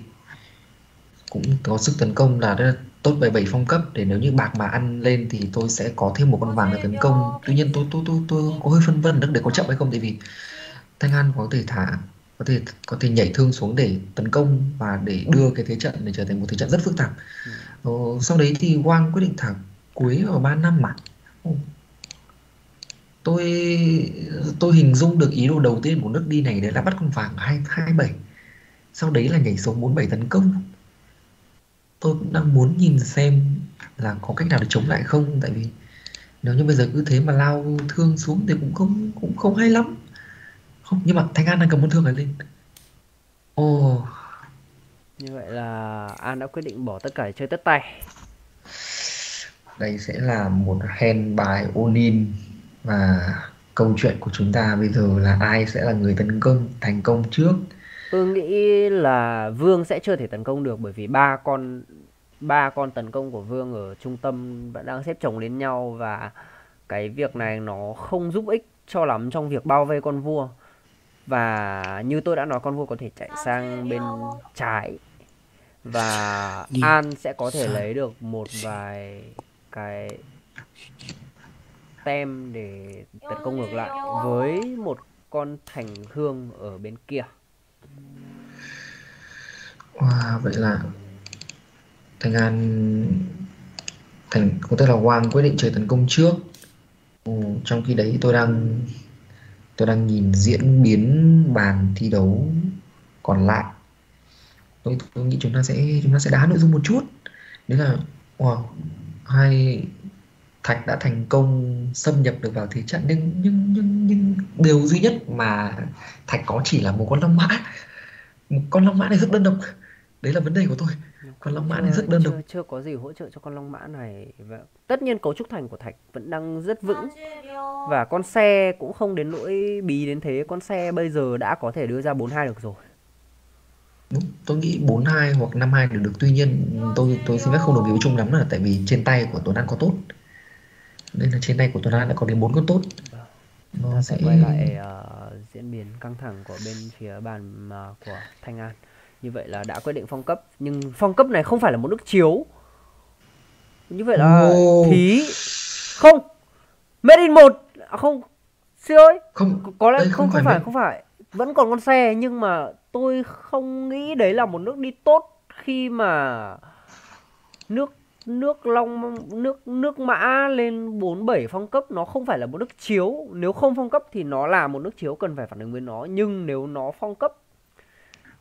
cũng có sức tấn công là tốt 77 phong cấp, để nếu như bạc mà ăn lên thì tôi sẽ có thêm một con vàng để tấn công. Tuy nhiên tôi có hơi phân vân để có chậm hay không, tại vì Thanh An có thể nhảy thương xuống để tấn công và để đưa cái thế trận để trở thành một thế trận rất phức tạp. Sau đấy thì Quang quyết định thả cuối vào 35 mà. Tôi hình dung được ý đồ đầu tiên của nước đi này, đấy là bắt con vàng 27, sau đấy là nhảy số 47 tấn công. Tôi cũng đang muốn nhìn xem là có cách nào để chống lại không, tại vì Nếu như bây giờ cứ thế mà lao thương xuống thì cũng không hay lắm. Không, nhưng mà Thanh An đang cầm môn thương này lên. Ồ. Như vậy là An đã quyết định bỏ tất cả để chơi tất tay. Đây sẽ là một hand bài Onin. Và câu chuyện của chúng ta bây giờ là ai sẽ là người tấn công thành công trước. Tôi nghĩ là Vương sẽ chưa thể tấn công được, bởi vì ba con tấn công của Vương ở trung tâm vẫn đang xếp chồng lên nhau, và cái việc này nó không giúp ích cho lắm trong việc bao vây con vua. Và như tôi đã nói, con vua có thể chạy sang bên trái và An sẽ có thể lấy được một vài cái tem để tấn công ngược lại với một con thành hương ở bên kia. Wow, vậy là Thanh An cũng tức là Quang quyết định chơi tấn công trước. Trong khi đấy tôi đang nhìn diễn biến bàn thi đấu còn lại. Tôi nghĩ chúng ta sẽ đá nội dung một chút. Đấy là wow, hai Thạch đã thành công xâm nhập được vào thế trận, nhưng điều duy nhất mà Thạch có chỉ là một con long mã. Con long mã này rất đơn độc. Đấy là vấn đề của tôi. Con long mã này rất đơn độc. Chưa có gì hỗ trợ cho con long mã này. Và tất nhiên cấu trúc thành của Thạch vẫn đang rất vững. Và con xe cũng không đến nỗi bí đến thế. Con xe bây giờ đã có thể đưa ra 4-2 được rồi. Đúng, tôi nghĩ 4-2 hoặc 5-2 được. Tuy nhiên tôi xin phép không đồng ý với Trung lắm là tại vì trên tay của Tuấn An có tốt. Đây là trên tay của Tuấn An đã có đến 4 con tốt. Nó sẽ quay lại diễn biến căng thẳng của bên phía bàn của Thanh An. Như vậy là đã quyết định phong cấp, nhưng phong cấp này không phải là một nước chiếu. Như vậy là thí không made in một không siêu ơi không, có lẽ không phải vẫn còn con xe, nhưng mà tôi không nghĩ đấy là một nước đi tốt khi mà nước mã lên 47 phong cấp. Nó không phải là một nước chiếu, nếu không phong cấp thì nó là một nước chiếu cần phải phản ứng với nó, nhưng nếu nó phong cấp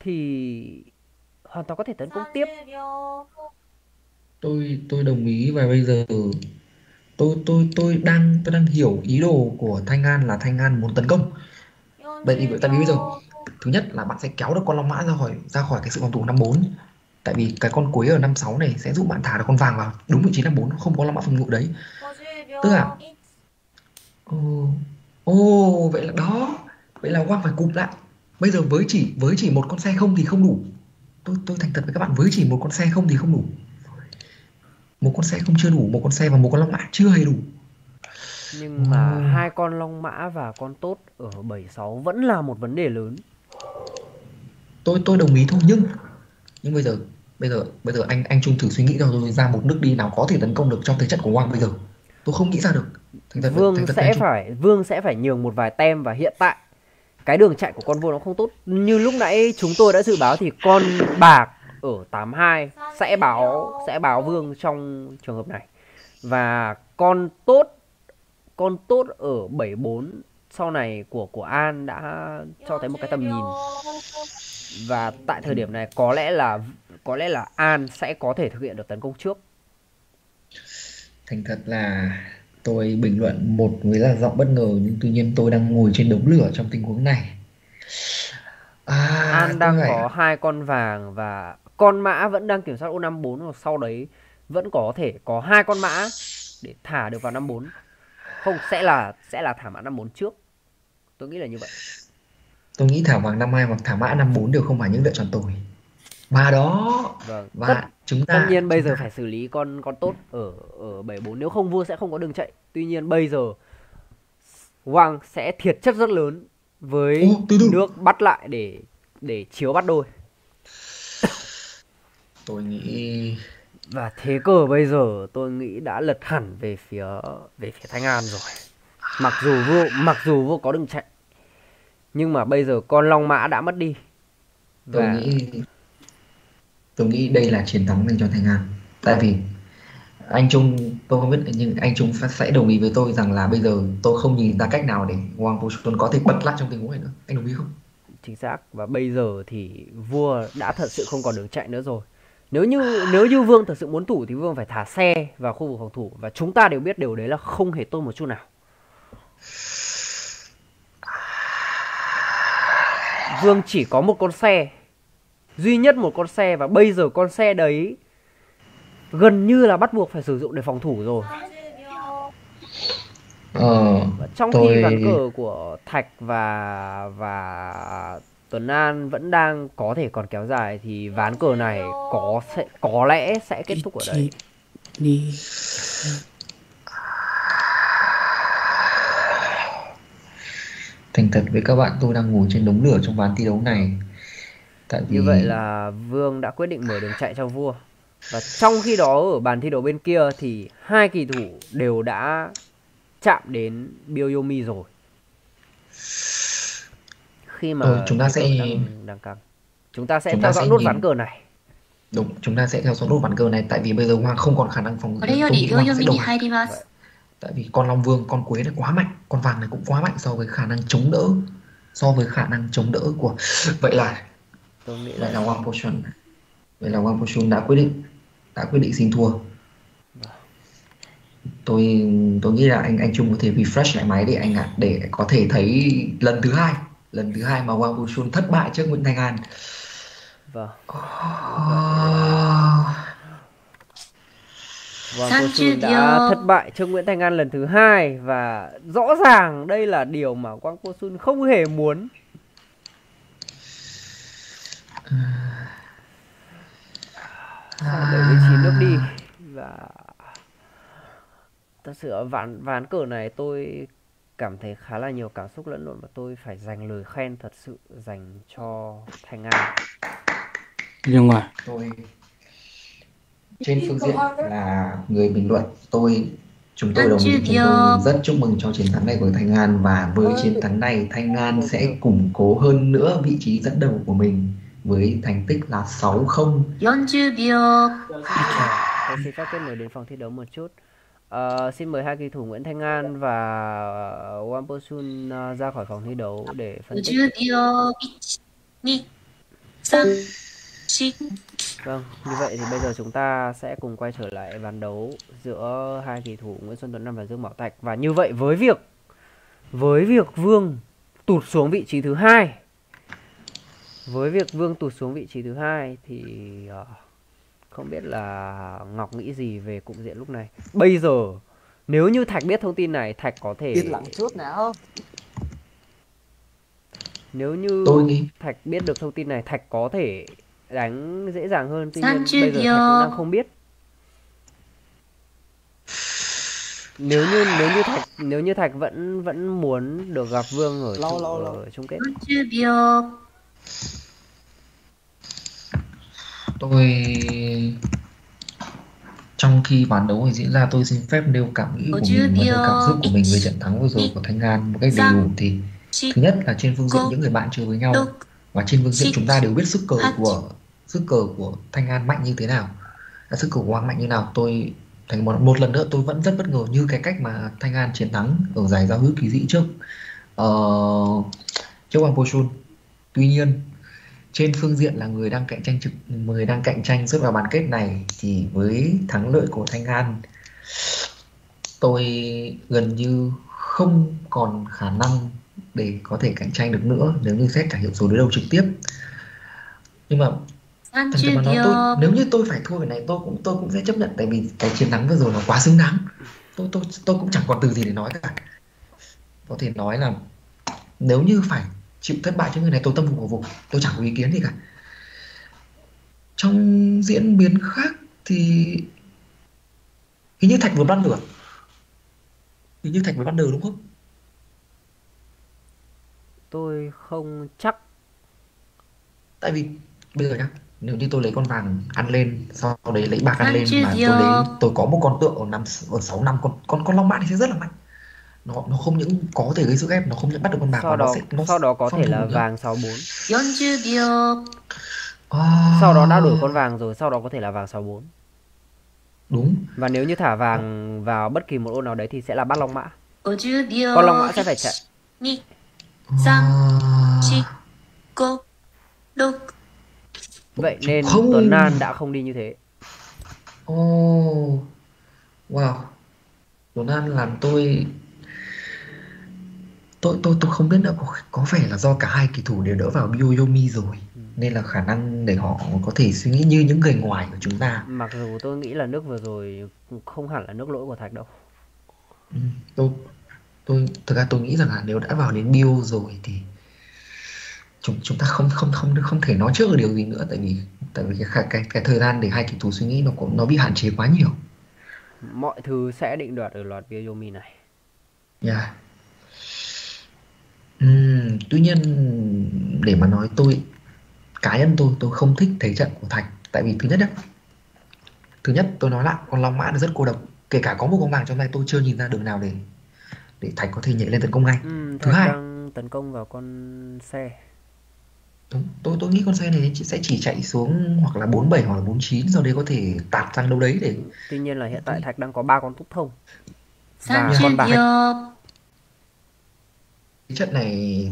thì hoàn toàn có thể tấn công tiếp. Tôi đồng ý, và bây giờ tôi đang hiểu ý đồ của Thanh An là Thanh An muốn tấn công. Tại vì bây giờ thứ nhất là bạn sẽ kéo được con long mã ra khỏi cái sự phòng thủ 54. Tại vì cái con cuối ở 56 này sẽ giúp bạn thả được con vàng vào đúng vị trí 54, không có long mã phòng ngự đấy. Tức là vậy là đó. Vậy là Quang phải cụp lại. Bây giờ với chỉ một con xe không thì không đủ. Tôi thành thật với các bạn, với chỉ một con xe không thì không đủ. Một con xe không chưa đủ, một con xe và một con long mã chưa hề đủ. Nhưng mà hai con long mã và con tốt ở 76 vẫn là một vấn đề lớn. Tôi đồng ý thôi, nhưng bây giờ anh Trung thử suy nghĩ cho tôi ra một nước đi nào có thể tấn công được trong thế trận của Quang bây giờ. Tôi không nghĩ ra được. Vương sẽ phải nhường một vài tem, và hiện tại cái đường chạy của con vua nó không tốt. Như lúc nãy chúng tôi đã dự báo thì con bạc ở 82 sẽ báo Vương trong trường hợp này. Và con tốt ở 74 sau này của An đã cho thấy một cái tầm nhìn. Và tại thời điểm này có lẽ là An sẽ có thể thực hiện được tấn công trước. Thành thật là tôi bình luận một với là giọng bất ngờ, nhưng tuy nhiên tôi đang ngồi trên đống lửa trong tình huống này. An đang có hai con vàng và con mã vẫn đang kiểm soát ô 54, và sau đấy vẫn có thể có hai con mã để thả được vào 54. Không, sẽ là thả mã 54 trước. Tôi nghĩ là như vậy. Tôi nghĩ thả vàng 52 hoặc thả mã 54 đều không phải những lựa chọn tồi. Và đó. Vâng. Và chúng ta tất nhiên bây giờ phải xử lý con tốt ở 74, nếu không vua sẽ không có đường chạy. Tuy nhiên bây giờ Quang sẽ thiệt chất rất lớn với nước bắt lại để chiếu bắt đôi. Tôi nghĩ và thế cờ bây giờ tôi nghĩ đã lật hẳn về phía Thanh An rồi. Mặc dù vua có đường chạy, nhưng mà bây giờ con long mã đã mất đi. Và Tôi nghĩ đây là chiến thắng dành cho Thanh An. Tại vì anh Trung, tôi không biết, nhưng anh Trung sẽ đồng ý với tôi rằng là bây giờ tôi không nhìn ra cách nào để Hoàng Vũ Xuân có thể bật lại trong tình huống này nữa. Anh đồng ý không? Chính xác. Và bây giờ thì vua đã thật sự không còn đường chạy nữa rồi. Nếu như Vương thật sự muốn thủ thì Vương phải thả xe vào khu vực phòng thủ, và chúng ta đều biết điều đấy là không hề tốt một chút nào. Vương chỉ có một con xe, duy nhất một con xe, và bây giờ con xe đấy gần như là bắt buộc phải sử dụng để phòng thủ rồi. Trong khi ván cờ của Thạch và Tuấn An vẫn đang có thể còn kéo dài, thì ván cờ này có lẽ sẽ kết thúc ở đây. Thành thật với các bạn, tôi đang ngồi trên đống lửa trong ván thi đấu này. Tại vì... Như vậy là Vương đã quyết định mở đường chạy cho vua. Và trong khi đó ở bàn thi đấu bên kia thì hai kỳ thủ đều đã chạm đến Byoyomi rồi. Khi mà chúng ta sẽ theo dõi nốt ván cờ này. Đúng, chúng ta sẽ theo dõi nốt ván cờ này, tại vì bây giờ Hoàng không còn khả năng phòng ngự. Tại vì con Long Vương, con Quế này quá mạnh, con vàng này cũng quá mạnh so với khả năng chống đỡ, của vậy là Wang Pochun đã quyết định xin thua. Tôi nghĩ là anh Trung có thể refresh lại máy để anh ạ, để có thể thấy lần thứ hai mà Wang Pochun thất bại trước Nguyễn Thanh An. Vâng. Wang Pochun đã thất bại trước Nguyễn Thanh An lần thứ hai, và rõ ràng đây là điều mà Wang Pochun không hề muốn. Để với 9 nước đi. Và thật sự ở ván cờ này tôi cảm thấy khá là nhiều cảm xúc lẫn lộn, và tôi phải dành lời khen thật sự dành cho Thanh An. Nhưng mà tôi trên phương diện là người bình luận, chúng tôi đồng ý, chúng tôi rất chúc mừng cho chiến thắng này của Thanh An, và với chiến thắng này Thanh An sẽ củng cố hơn nữa vị trí dẫn đầu của mình với thành tích là 6-0. Tôi xin phép kết nối đến phòng thi đấu một chút. Xin mời hai kỳ thủ Nguyễn Thanh An và Wang Pochun ra khỏi phòng thi đấu để phân tích. Vâng, như vậy thì bây giờ chúng ta sẽ cùng quay trở lại ván đấu giữa hai kỳ thủ Nguyễn Xuân Tuấn An và Dương Bảo Thạch. Và như vậy với việc Vương tụt xuống vị trí thứ 2, thì không biết là Ngọc nghĩ gì về cục diện lúc này. Bây giờ nếu như Thạch biết thông tin này, Thạch có thể yên lặng chút nào. Nếu như Thạch biết được thông tin này, Thạch có thể đánh dễ dàng hơn. Tuy nhiên bây giờ Thạch cũng đang không biết. Nếu như Thạch vẫn muốn được gặp Vương ở chung kết. Trong khi ván đấu này diễn ra, tôi xin phép nêu cảm nghĩ của mình và cảm xúc của mình về trận thắng vừa rồi của Thanh An một cách đầy đủ. Thì thứ nhất là trên phương diện những người bạn chơi với nhau, và trên phương diện chúng ta đều biết sức cờ của Thanh An mạnh như thế nào, sức cờ của Hoàng mạnh như nào. Tôi thành một lần nữa tôi vẫn rất bất ngờ như cái cách mà Thanh An chiến thắng ở giải giao hữu kỳ dị trước Wang Pochun. Tuy nhiên trên phương diện là người đang cạnh tranh rớt vào bán kết này, thì với thắng lợi của Thanh An, tôi gần như không còn khả năng để có thể cạnh tranh được nữa nếu như xét cả hiệu số đối đầu trực tiếp. Nhưng mà nếu như tôi phải thua cái này, tôi cũng sẽ chấp nhận, tại vì cái chiến thắng vừa rồi nó quá xứng đáng. Tôi cũng chẳng còn từ gì để nói cả. Có thể nói là nếu như phải chịu thất bại cho người này, tôi tâm phục khẩu phục, tôi chẳng có ý kiến gì cả. Trong diễn biến khác thì hình như Thạch vừa bắt lửa, đúng không? Tôi không chắc. Tại vì bây giờ nhá, nếu như tôi lấy con vàng ăn lên, sau đấy lấy bạc ăn lên, mà tôi có một con tượng ở 6 năm, con Long Mã thì sẽ rất là mạnh. Nó không những có thể gây sức ép, nó không những bắt được con bạc, sau đó có thể là vàng 6-4. Sau đó đã đổi con vàng rồi, sau đó có thể là vàng 6-4. Đúng. Và nếu như thả vàng vào bất kỳ một ô nào đấy thì sẽ là bắt Long Mã. Con Long Mã sẽ phải chạy. Vậy nên không... Tuấn An đã không đi như thế. Oh, wow, Tuấn An làm tôi không biết nữa, có vẻ là do cả hai kỳ thủ đều đỡ vào Byoyomi rồi, nên là khả năng để họ có thể suy nghĩ như những người ngoài của chúng ta. Mặc dù tôi nghĩ là nước vừa rồi không hẳn là nước lỗi của Thạch đâu. Tôi thực ra tôi nghĩ rằng là nếu đã vào đến Bio rồi thì chúng ta không thể nói trước được điều gì nữa, tại vì cái thời gian để hai kỳ thủ suy nghĩ nó bị hạn chế quá nhiều. Mọi thứ sẽ định đoạt ở loạt Byoyomi này. Yeah. Tuy nhiên để mà nói, cá nhân tôi không thích thế trận của Thạch. Tại vì thứ nhất tôi nói lại, con Long Mã nó rất cô độc. Kể cả có một con vàng trong tay, tôi chưa nhìn ra đường nào để Thạch có thể nhảy lên tấn công ngay. Thứ hai, tấn công vào con xe. Tôi nghĩ con xe này sẽ chỉ chạy xuống hoặc là 47 hoặc là 49, sau đấy có thể tạt sang đâu đấy để. Tuy nhiên là hiện tại Thạch đang có 3 con túc thông và con bạc. Cái trận này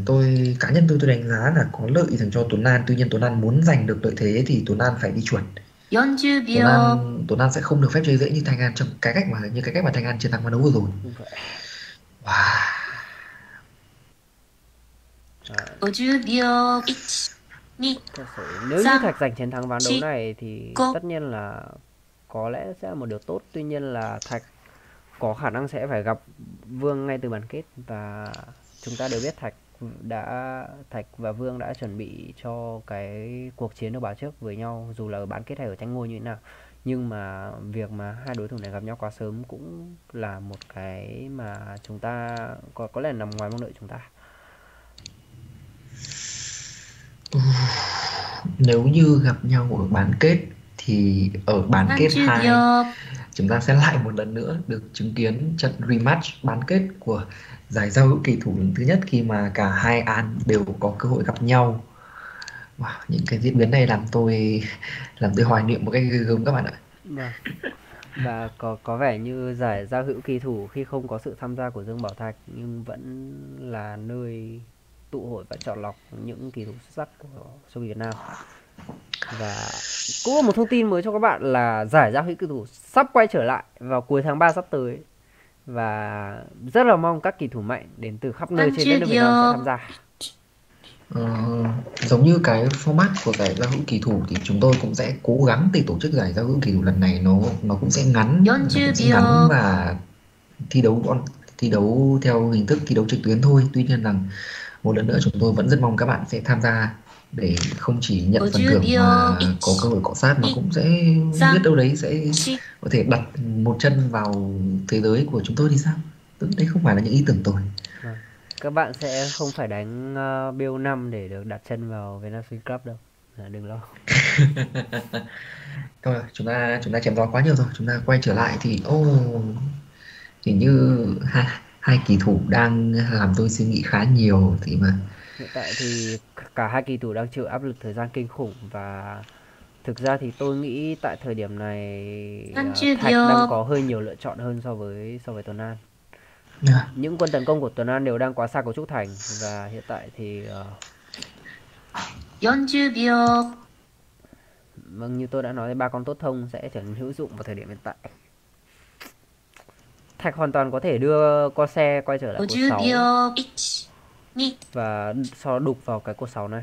cá nhân tôi đánh giá là có lợi dành cho Tuấn An. Tuy nhiên Tuấn An muốn giành được lợi thế thì Tuấn An phải đi chuột. Tuấn An sẽ không được phép chơi dễ như Thanh An trong cái cách mà Thanh An chiến thắng ván đấu vừa rồi. Wow. Nếu như Thạch giành chiến thắng ván đấu này thì tất nhiên là có lẽ sẽ là một điều tốt. Tuy nhiên là Thạch có khả năng sẽ phải gặp Vương ngay từ bán kết, và chúng ta đều biết Thạch và Vương đã chuẩn bị cho cái cuộc chiến đấu báo trước với nhau, dù là ở bán kết hay ở tranh ngôi như thế nào. Nhưng mà việc mà hai đối thủ này gặp nhau quá sớm cũng là một cái mà chúng ta có lẽ nằm ngoài mong đợi chúng ta. Nếu như gặp nhau ở bán kết thì ở bán kết 2 chúng ta sẽ lại một lần nữa được chứng kiến trận rematch bán kết của giải giao hữu kỳ thủ lần thứ nhất, khi mà cả hai An đều có cơ hội gặp nhau. Wow, những cái diễn biến này làm tôi hoài niệm một cái game các bạn ạ. Và có vẻ như giải giao hữu kỳ thủ khi không có sự tham gia của Dương Bảo Thạch nhưng vẫn là nơi tụ hội và chọn lọc những kỳ thủ xuất sắc của Shogi Việt Nam. Và cũng có một thông tin mới cho các bạn là giải giao hữu kỳ thủ sắp quay trở lại vào cuối tháng 3 sắp tới, và rất là mong các kỳ thủ mạnh đến từ khắp nơi trên đất nước Việt Nam sẽ tham gia. Giống như cái format của giải giao hữu kỳ thủ thì chúng tôi cũng sẽ cố gắng để tổ chức giải giao hữu kỳ thủ lần này nó cũng sẽ ngắn và thi đấu theo hình thức thi đấu trực tuyến thôi. Tuy nhiên rằng một lần nữa chúng tôi vẫn rất mong các bạn sẽ tham gia để không chỉ nhận phần thưởng mà có cơ hội cọ sát, mà cũng sẽ biết đâu đấy sẽ có thể đặt một chân vào thế giới của chúng tôi thì sao? Đấy không phải là những ý tưởng tồi. Các bạn sẽ không phải đánh BO5 để được đặt chân vào VNC Cup đâu. Đừng lo. Thôi, chúng ta chém gió quá nhiều rồi. Chúng ta quay trở lại thì hình như hai kỳ thủ đang làm tôi suy nghĩ khá nhiều. Thì mà hiện tại thì cả hai kỳ thủ đang chịu áp lực thời gian kinh khủng, và thực ra thì tôi nghĩ tại thời điểm này Thạch đang có hơi nhiều lựa chọn hơn so với Tuấn An. Những quân tấn công của Tuấn An đều đang quá xa cấu trúc thành, và hiện tại thì vâng, như tôi đã nói, ba con tốt thông sẽ trở nên hữu dụng vào thời điểm hiện tại. Thạch hoàn toàn có thể đưa con xe quay trở lại cột 6 và sau đục vào cái cột 6 này,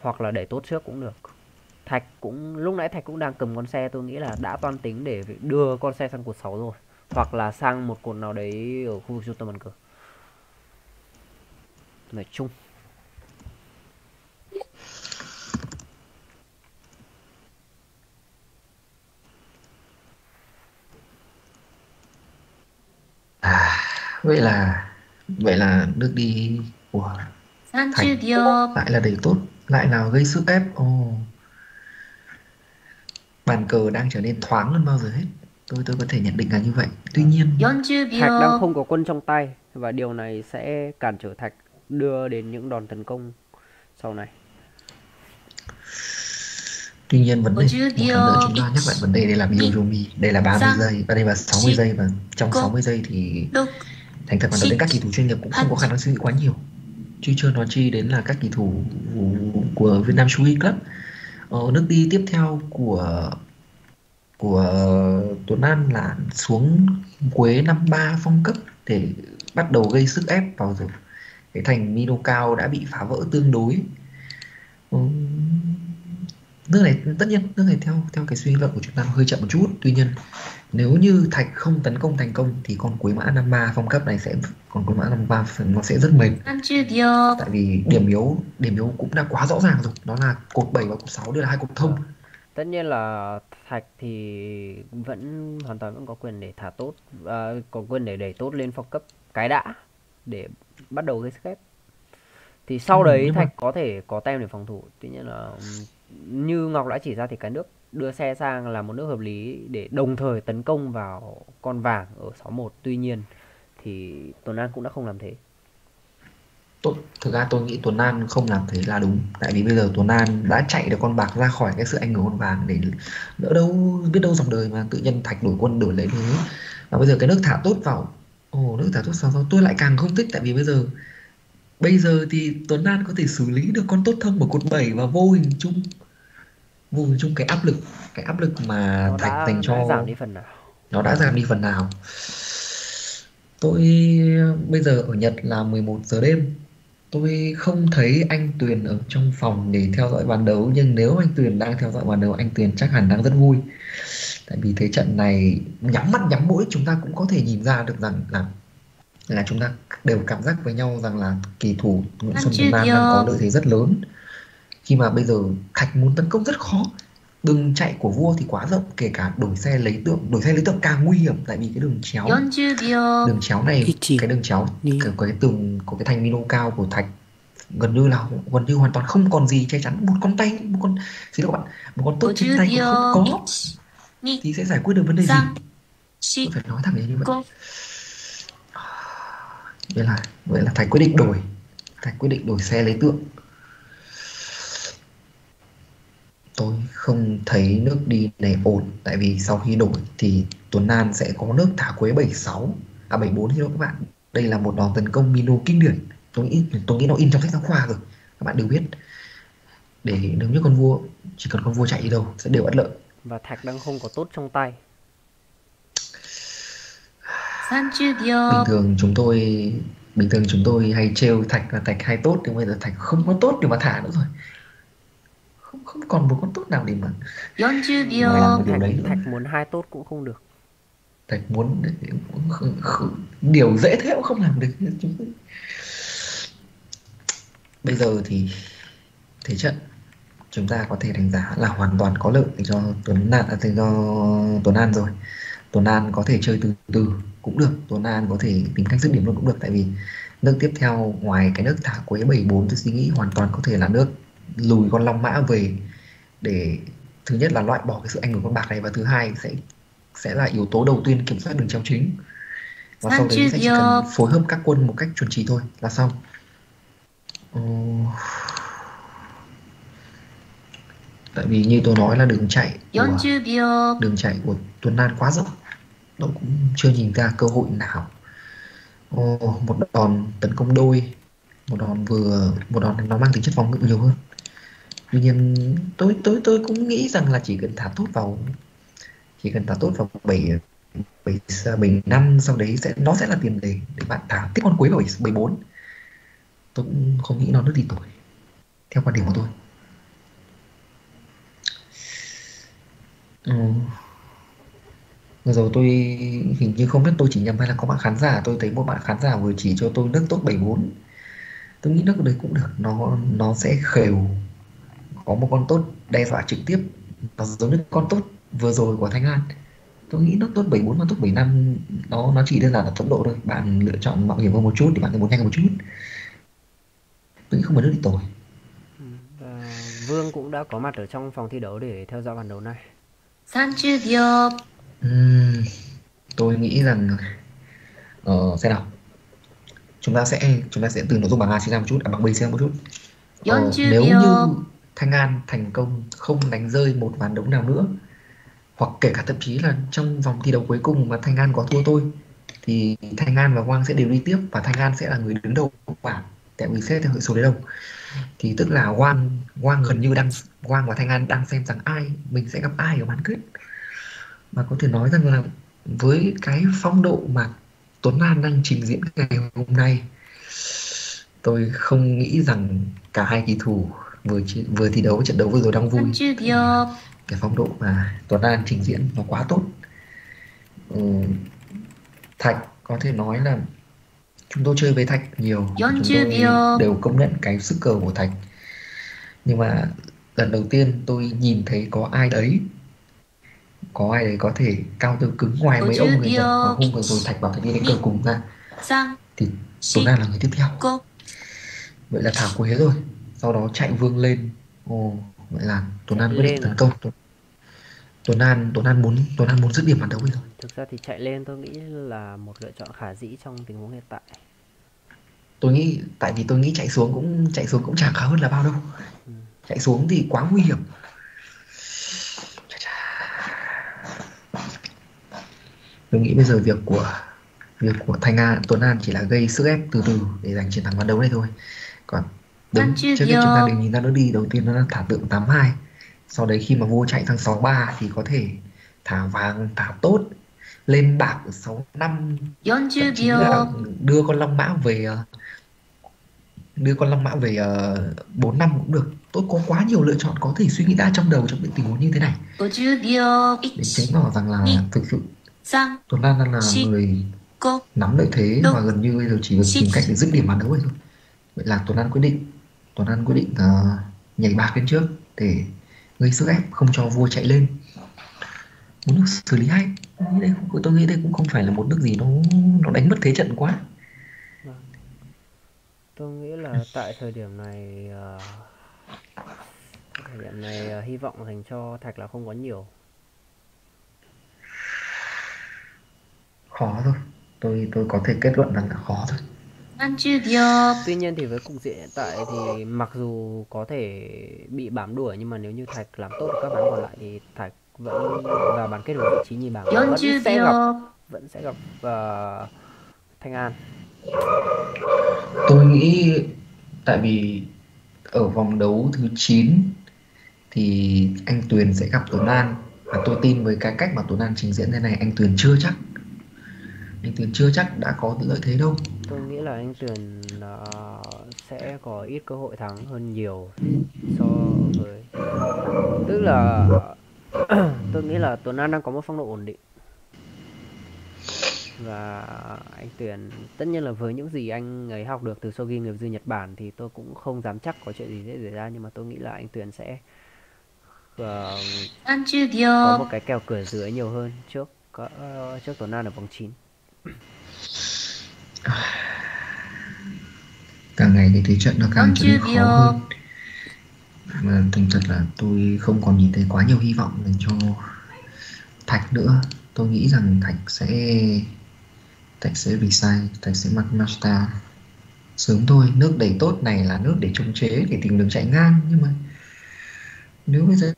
hoặc là đẩy tốt trước cũng được. Lúc nãy Thạch cũng đang cầm con xe, tôi nghĩ là đã toan tính để đưa con xe sang cột 6 rồi, hoặc là sang một cột nào đấy ở khu vực trung tâm bàn cờ. Nói chung vậy là nước đi của Thạch lại là đẩy tốt, lại là gây sức ép. Bàn cờ đang trở nên thoáng hơn bao giờ hết, tôi có thể nhận định là như vậy. Tuy nhiên Thạch đang không có quân trong tay, và điều này sẽ cản trở Thạch đưa đến những đòn tấn công sau này. Tuy nhiên vấn đề, một lần nữa chúng ta nhắc lại vấn đề đây là Byoyomi, đây là 30 giây và đây là 60 giây, và trong 60 giây thì thành thật mà nói đến các kỳ thủ chuyên nghiệp cũng không có khả năng suy nghĩ quá nhiều, chứ chưa nói chi đến là các kỳ thủ của Vietnam Shogi Club. Nước đi tiếp theo của Tuấn An là xuống Quế năm 3 phong cấp để bắt đầu gây sức ép vào rồi. Cái thành Mino cao đã bị phá vỡ tương đối. Nước này tất nhiên nước này theo cái suy luận của chúng ta hơi chậm một chút. Tuy nhiên nếu như Thạch không tấn công thành công thì con Quế mã 53 phong cấp này sẽ còn Quế mã 53 nó sẽ rất mệt. Tại vì điểm yếu cũng đã quá rõ ràng rồi. Đó là cột 7 và cột 6 đưa là hai cột thông. Tất nhiên là Thạch thì vẫn hoàn toàn vẫn có quyền để thả tốt, có quyền để đẩy tốt lên phong cấp cái đã để bắt đầu gây sức ép. Thì sau đấy Thạch có thể có tem để phòng thủ. Tuy nhiên là như Ngọc đã chỉ ra thì cái nước đưa xe sang là một nước hợp lý để đồng thời tấn công vào con vàng ở 61. Tuy nhiên thì Tuấn An cũng đã không làm thế. Thực ra tôi nghĩ Tuấn An không làm thế là đúng. Tại vì bây giờ Tuấn An đã chạy được con bạc ra khỏi cái sự ảnh hưởng con vàng, để đỡ đâu biết đâu dòng đời mà tự nhiên Thạch đổi quân đổi lấy thế. Và bây giờ cái nước thả tốt vào nước thả tốt sao tôi lại càng không thích. Tại vì bây giờ thì Tuấn An có thể xử lý được con tốt thông của cột 7 và vô hình chung cái áp lực mà nó Thạch dành cho nó đã giảm đi phần nào. Tôi bây giờ ở Nhật là 11 giờ đêm. Tôi không thấy anh Tuyền ở trong phòng để theo dõi ván đấu, nhưng nếu anh Tuyền đang theo dõi ván đấu, anh Tuyền chắc hẳn đang rất vui. Tại vì thế trận này nhắm mắt nhắm mũi chúng ta cũng có thể nhìn ra được rằng là chúng ta đều cảm giác với nhau rằng là kỳ thủ Nguyễn Xuân Tuấn An đang có lợi thế rất lớn. Khi mà bây giờ Thạch muốn tấn công rất khó. Đường chạy của vua thì quá rộng, kể cả đổi xe lấy tượng càng nguy hiểm. Tại vì cái đường chéo này, cái đường chéo có cái tường, có cái thành Mino cao của Thạch gần như hoàn toàn không còn gì che chắn. Một con tốt trên tay cũng không có thì sẽ giải quyết được vấn đề gì. Tôi phải nói thẳng như vậy. Vậy là Thạch quyết định đổi xe lấy tượng. Tôi không thấy nước đi này ổn. Tại vì sau khi đổi thì Tuấn An sẽ có nước thả Quế 74 thì đâu các bạn. Đây là một đòn tấn công Mino kinh điển. Tôi nghĩ nó in trong sách giáo khoa rồi, các bạn đều biết. Để nếu như con vua, chỉ cần con vua chạy đi đâu sẽ đều bất lợi. Và Thạch đang không có tốt trong tay. Bình thường chúng tôi hay trêu Thạch là Thạch hay tốt, nhưng bây giờ Thạch không có tốt để mà thả nữa rồi. Không còn một con tốt nào để mà Thạch muốn hai tốt cũng không được. Thạch muốn điều dễ thế cũng không làm được. Bây giờ thì thế trận chúng ta có thể đánh giá là hoàn toàn có lợi cho Tuấn An rồi. Tuấn An có thể chơi từ từ cũng được, Tuấn An có thể tìm cách dứt điểm luôn cũng được. Tại vì nước tiếp theo ngoài cái nước thả Quế 74, tôi suy nghĩ hoàn toàn có thể là nước lùi con Long Mã về để thứ nhất là loại bỏ cái sự ảnh hưởng con bạc này, và thứ hai sẽ là yếu tố đầu tiên kiểm soát đường chéo chính, và sau đấy sẽ chỉ cần phối hợp các quân một cách chuẩn chỉ thôi là xong. Tại vì như tôi nói là đường chạy của Tuấn An quá rộng, tôi cũng chưa nhìn ra cơ hội nào. Một đòn tấn công đôi, một đòn nó mang tính chất phòng ngự nhiều hơn. Tuy nhiên tôi cũng nghĩ rằng là chỉ cần thả tốt vào 7 năm, sau đấy nó sẽ là tiền đề để bạn thả tiếp con Quế vào 74. Tôi cũng không nghĩ nó rất gì tồi theo quan điểm của tôi. Rồi tôi hình như không biết tôi chỉ nhầm hay là có bạn khán giả, tôi thấy một bạn khán giả vừa chỉ cho tôi nước tốt 74. Tôi nghĩ nước đấy cũng được, nó sẽ khều, có một con tốt đe dọa trực tiếp, nó giống như con tốt vừa rồi của Thanh An. Tôi nghĩ nước tốt 74 và tốt 75 nó chỉ đơn giản là tốc độ thôi, bạn lựa chọn mạo hiểm hơn một chút thì bạn muốn nhanh một chút. Tôi nghĩ không phải nước đi tồi. Vương cũng đã có mặt ở trong phòng thi đấu để theo dõi bàn đấu này. Tôi nghĩ rằng xem nào, chúng ta sẽ từ nội dung bảng A sang một chút, bảng B sang một chút. Nếu như Thanh An thành công không đánh rơi một ván đấu nào nữa, hoặc kể cả thậm chí là trong vòng thi đấu cuối cùng mà Thanh An có thua tôi, thì Thanh An và Quang sẽ đều đi tiếp và Thanh An sẽ là người đứng đầu bảng. tại vì xét theo hệ số đấy đâu, thì tức là Quang gần như Quang và Thanh An đang xem rằng mình sẽ gặp ai ở bán kết. Mà có thể nói rằng là với cái phong độ mà Tuấn An đang trình diễn ngày hôm nay, tôi không nghĩ rằng cả hai kỳ thủ vừa thi đấu trận đấu vừa rồi đang vui. Cái phong độ mà Tuấn An trình diễn nó quá tốt. Thạch có thể nói là chúng tôi chơi với Thạch nhiều, chúng tôi đều công nhận cái sức cờ của Thạch. Nhưng mà lần đầu tiên tôi nhìn thấy có ai đấy có thể cao tư cứng ngoài mấy ông người Nhật. Và hôm vừa rồi Thạch bảo Thạch đi đánh cờ cùng ra, thì Tuấn An là người tiếp theo. Vậy là thả cuối rồi, sau đó chạy Vương lên. Vậy là Tuấn An quyết định tấn công. Tuấn An muốn dứt điểm bàn đấu bây giờ. Thực ra thì chạy lên tôi nghĩ là một lựa chọn khả dĩ trong tình huống hiện tại. Tôi nghĩ, tại vì tôi nghĩ chạy xuống cũng chẳng khá hơn là bao đâu. Chạy xuống thì quá nguy hiểm. Tôi nghĩ bây giờ việc của Tuấn An chỉ là gây sức ép từ từ để giành chiến thắng ván đấu này thôi. Còn trước khi chúng ta đều nhìn ra nó đi, đầu tiên nó thả tượng 8-2. Sau đấy khi mà vua chạy sang 6-3 thì có thể thả vàng, thả tốt lên bạc ở 6-5, đưa con long mã về 4-5 cũng được. Tôi có quá nhiều lựa chọn có thể suy nghĩ ra trong đầu trong những tình huống như thế này, để chứng tỏ rằng là thực sự Tuấn An là người nắm lợi thế và gần như bây giờ chỉ được tìm cách để dứt điểm bàn đấu thôi. Vậy là Tuấn An quyết định nhảy bạc lên trước để gây sức ép không cho vua chạy lên. Muốn được xử lý hay. Tôi nghĩ đây cũng không phải là một nước gì nó đánh mất thế trận quá. Tôi nghĩ là tại thời điểm này hy vọng dành cho Thạch là không có nhiều. Khó thôi. Tôi có thể kết luận rằng là khó thôi. Tuy nhiên thì với cục diện hiện tại thì mặc dù có thể bị bám đuổi, nhưng mà nếu như Thạch làm tốt được các ván còn lại thì Thạch vẫn vào bán kết ở vị trí nhì bảng, vẫn sẽ gặp Thanh An. Tôi nghĩ tại vì ở vòng đấu thứ 9 thì anh Tuyền sẽ gặp Tuấn An, và tôi tin với cái cách mà Tuấn An trình diễn thế này, anh Tuyền chưa chắc đã có lợi thế đâu. Tôi nghĩ là anh Tuyền sẽ có ít cơ hội thắng hơn nhiều so với, tức là tôi nghĩ là Tuấn An đang có một phong độ ổn định, và anh Tuyền tất nhiên là với những gì anh ấy học được từ Shogi nghiệp dư Nhật Bản thì tôi cũng không dám chắc có chuyện gì dễ xảy ra, nhưng mà tôi nghĩ là anh Tuyền sẽ có một cái kèo cửa dưới nhiều hơn trước Tuấn An ở vòng 9. Càng ngày cái thế trận nó càng trở nên khó hơn. Mà thành thật là tôi không còn nhìn thấy quá nhiều hy vọng dành cho Thạch nữa. Tôi nghĩ rằng Thạch sẽ bị sai, Thạch sẽ mắc master sớm thôi. Nước đẩy tốt này là nước để chống chế, để tìm đường chạy ngang. Nhưng mà nếu bây giờ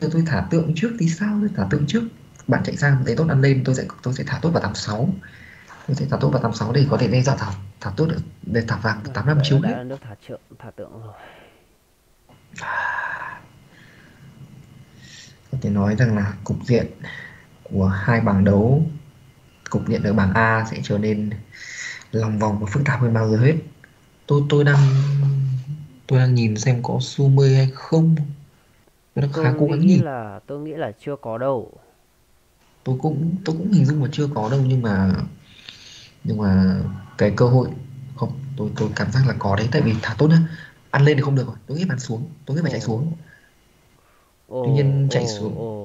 tôi thả tượng trước thì sao? Tôi thả tượng trước, bạn chạy sang đẩy tốt ăn lên, tôi sẽ thả tốt vào 86. Tôi sẽ thả tốt vào 86 để có thể đe dọa thả tốt để thả vàng 85 chiếu đấy. Đã thả tượng rồi. Có thể nói rằng là cục diện của hai bảng đấu, cục diện ở bảng A sẽ trở nên lòng vòng và phức tạp hơn bao giờ hết. Tôi đang nhìn xem có Sumei hay không. Tôi nghĩ là chưa có đâu. Tôi cũng hình dung là chưa có đâu, nhưng mà cái cơ hội không, tôi cảm giác là có đấy, tại vì thả tốt nhá. Ăn lên thì không được rồi, tôi nghĩ bạn xuống, tôi nghĩ phải chạy xuống. Tuy nhiên chạy xuống.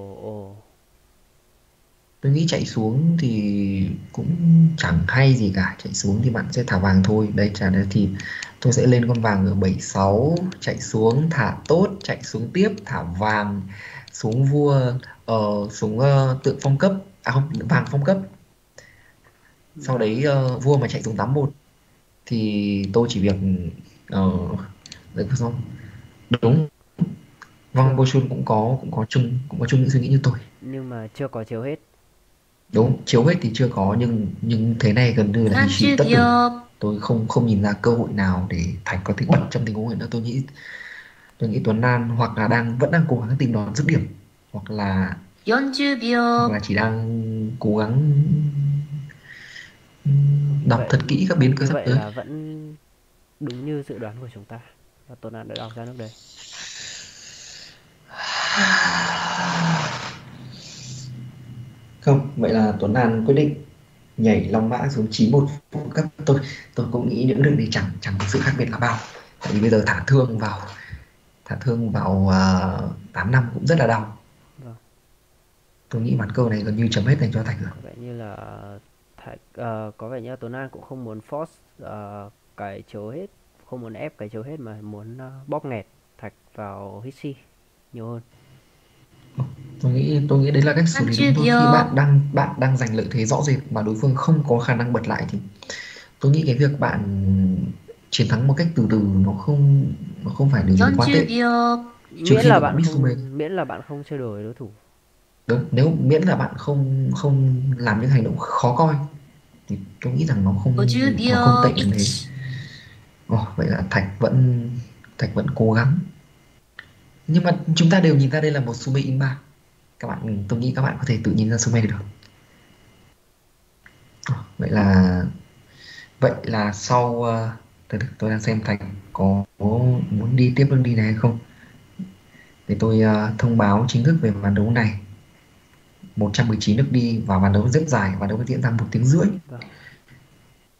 Tôi nghĩ chạy xuống thì cũng chẳng hay gì cả, chạy xuống thì bạn sẽ thả vàng thôi. Đây chả đấy thì tôi sẽ lên con vàng ở 76, chạy xuống thả tốt, chạy xuống tiếp thả vàng, xuống vua xuống tượng phong cấp, vàng phong cấp. Sau đấy vua mà chạy xuống 81 thì tôi chỉ việc đấy xong. Đúng. Vâng, Bochun cũng có chung những suy nghĩ như tôi. Nhưng mà chưa có chiếu hết. Đúng, chiếu hết thì chưa có, nhưng thế này gần như là tất cả Tôi không nhìn ra cơ hội nào để Thành có thể bật trong tình huống này nữa. Tôi nghĩ Tuấn An hoặc là vẫn đang cố gắng tìm đón dứt điểm, hoặc là chỉ đang cố gắng đọc vậy, thật kỹ các biến cơ sắp tới. Là vẫn đúng như dự đoán của chúng ta, và Tuấn An đã đọc ra nước đấy. Không, vậy là Tuấn An quyết định nhảy long mã xuống 91 phút cấp. Tôi cũng nghĩ những đường này chẳng có sự khác biệt là bao. Tại vì bây giờ thả thương vào 8 năm cũng rất là đau. Vâng. Tôi nghĩ bàn câu này gần như chấm hết dành cho Thạch rồi. Vậy như là Thạch có vẻ như là Tuấn An cũng không muốn force cái chiếu hết, không muốn ép cái chiếu hết mà muốn bóp nghẹt Thạch vào Hixi nhiều hơn. Tôi nghĩ đấy là cách xử lý đúng thôi. Khi bạn đang giành lợi thế rõ rệt mà đối phương không có khả năng bật lại thì tôi nghĩ cái việc bạn chiến thắng một cách từ từ nó không phải điều gì quá tệ. Miễn là bạn không chơi đùa đối thủ. Đúng, nếu miễn là bạn không làm những hành động khó coi thì tôi nghĩ rằng nó không tệ như thế. Vậy là Thạch vẫn cố gắng. Nhưng mà chúng ta đều nhìn ra đây là một Sume inbound. Tôi nghĩ các bạn có thể tự nhìn ra Sume được. Vậy là sau... Tôi đang xem Thành có muốn đi tiếp đường đi này hay không. Để tôi thông báo chính thức về ván đấu này. 119 nước đi và ván đấu rất dài. Ván đấu có diễn ra 1 tiếng rưỡi.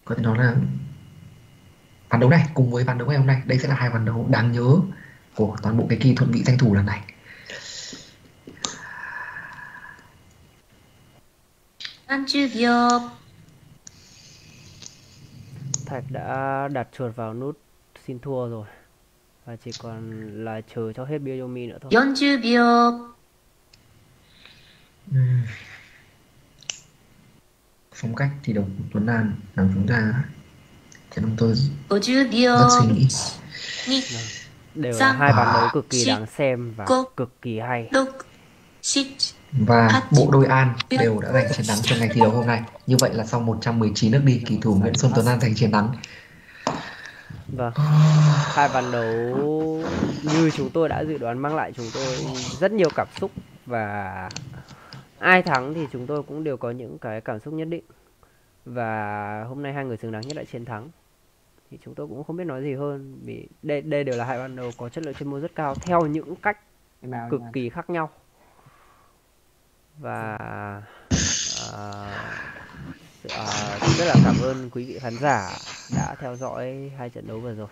Có thể nói là ván đấu này cùng với ván đấu ngày hôm nay, đây sẽ là 2 ván đấu đáng nhớ của toàn bộ cái kỳ Thuận Vị Danh Thủ lần này. Thạch đã đặt chuột vào nút xin thua rồi, và chỉ còn là chờ cho hết Byoyomi nữa thôi. 40秒. Phong cách thi đấu của Tuấn An làm chúng ta khiến tôi rất suy nghĩ. Đều là 2 bàn đấu cực kỳ đáng xem và cực kỳ hay. Và bộ đôi An đều đã giành chiến thắng trong ngày thi đấu hôm nay. Như vậy là sau 119 nước đi, kỳ thủ Nguyễn Xuân Tuấn An giành chiến thắng. Vâng, 2 bàn đấu như chúng tôi đã dự đoán mang lại chúng tôi rất nhiều cảm xúc. Và ai thắng thì chúng tôi cũng đều có những cái cảm xúc nhất định. Và hôm nay 2 người xứng đáng nhất đã chiến thắng. Thì chúng tôi cũng không biết nói gì hơn vì đây đều là 2 ban đầu có chất lượng chuyên môn rất cao theo những cách cực kỳ khác nhau. Và rất là cảm ơn quý vị khán giả đã theo dõi 2 trận đấu vừa rồi.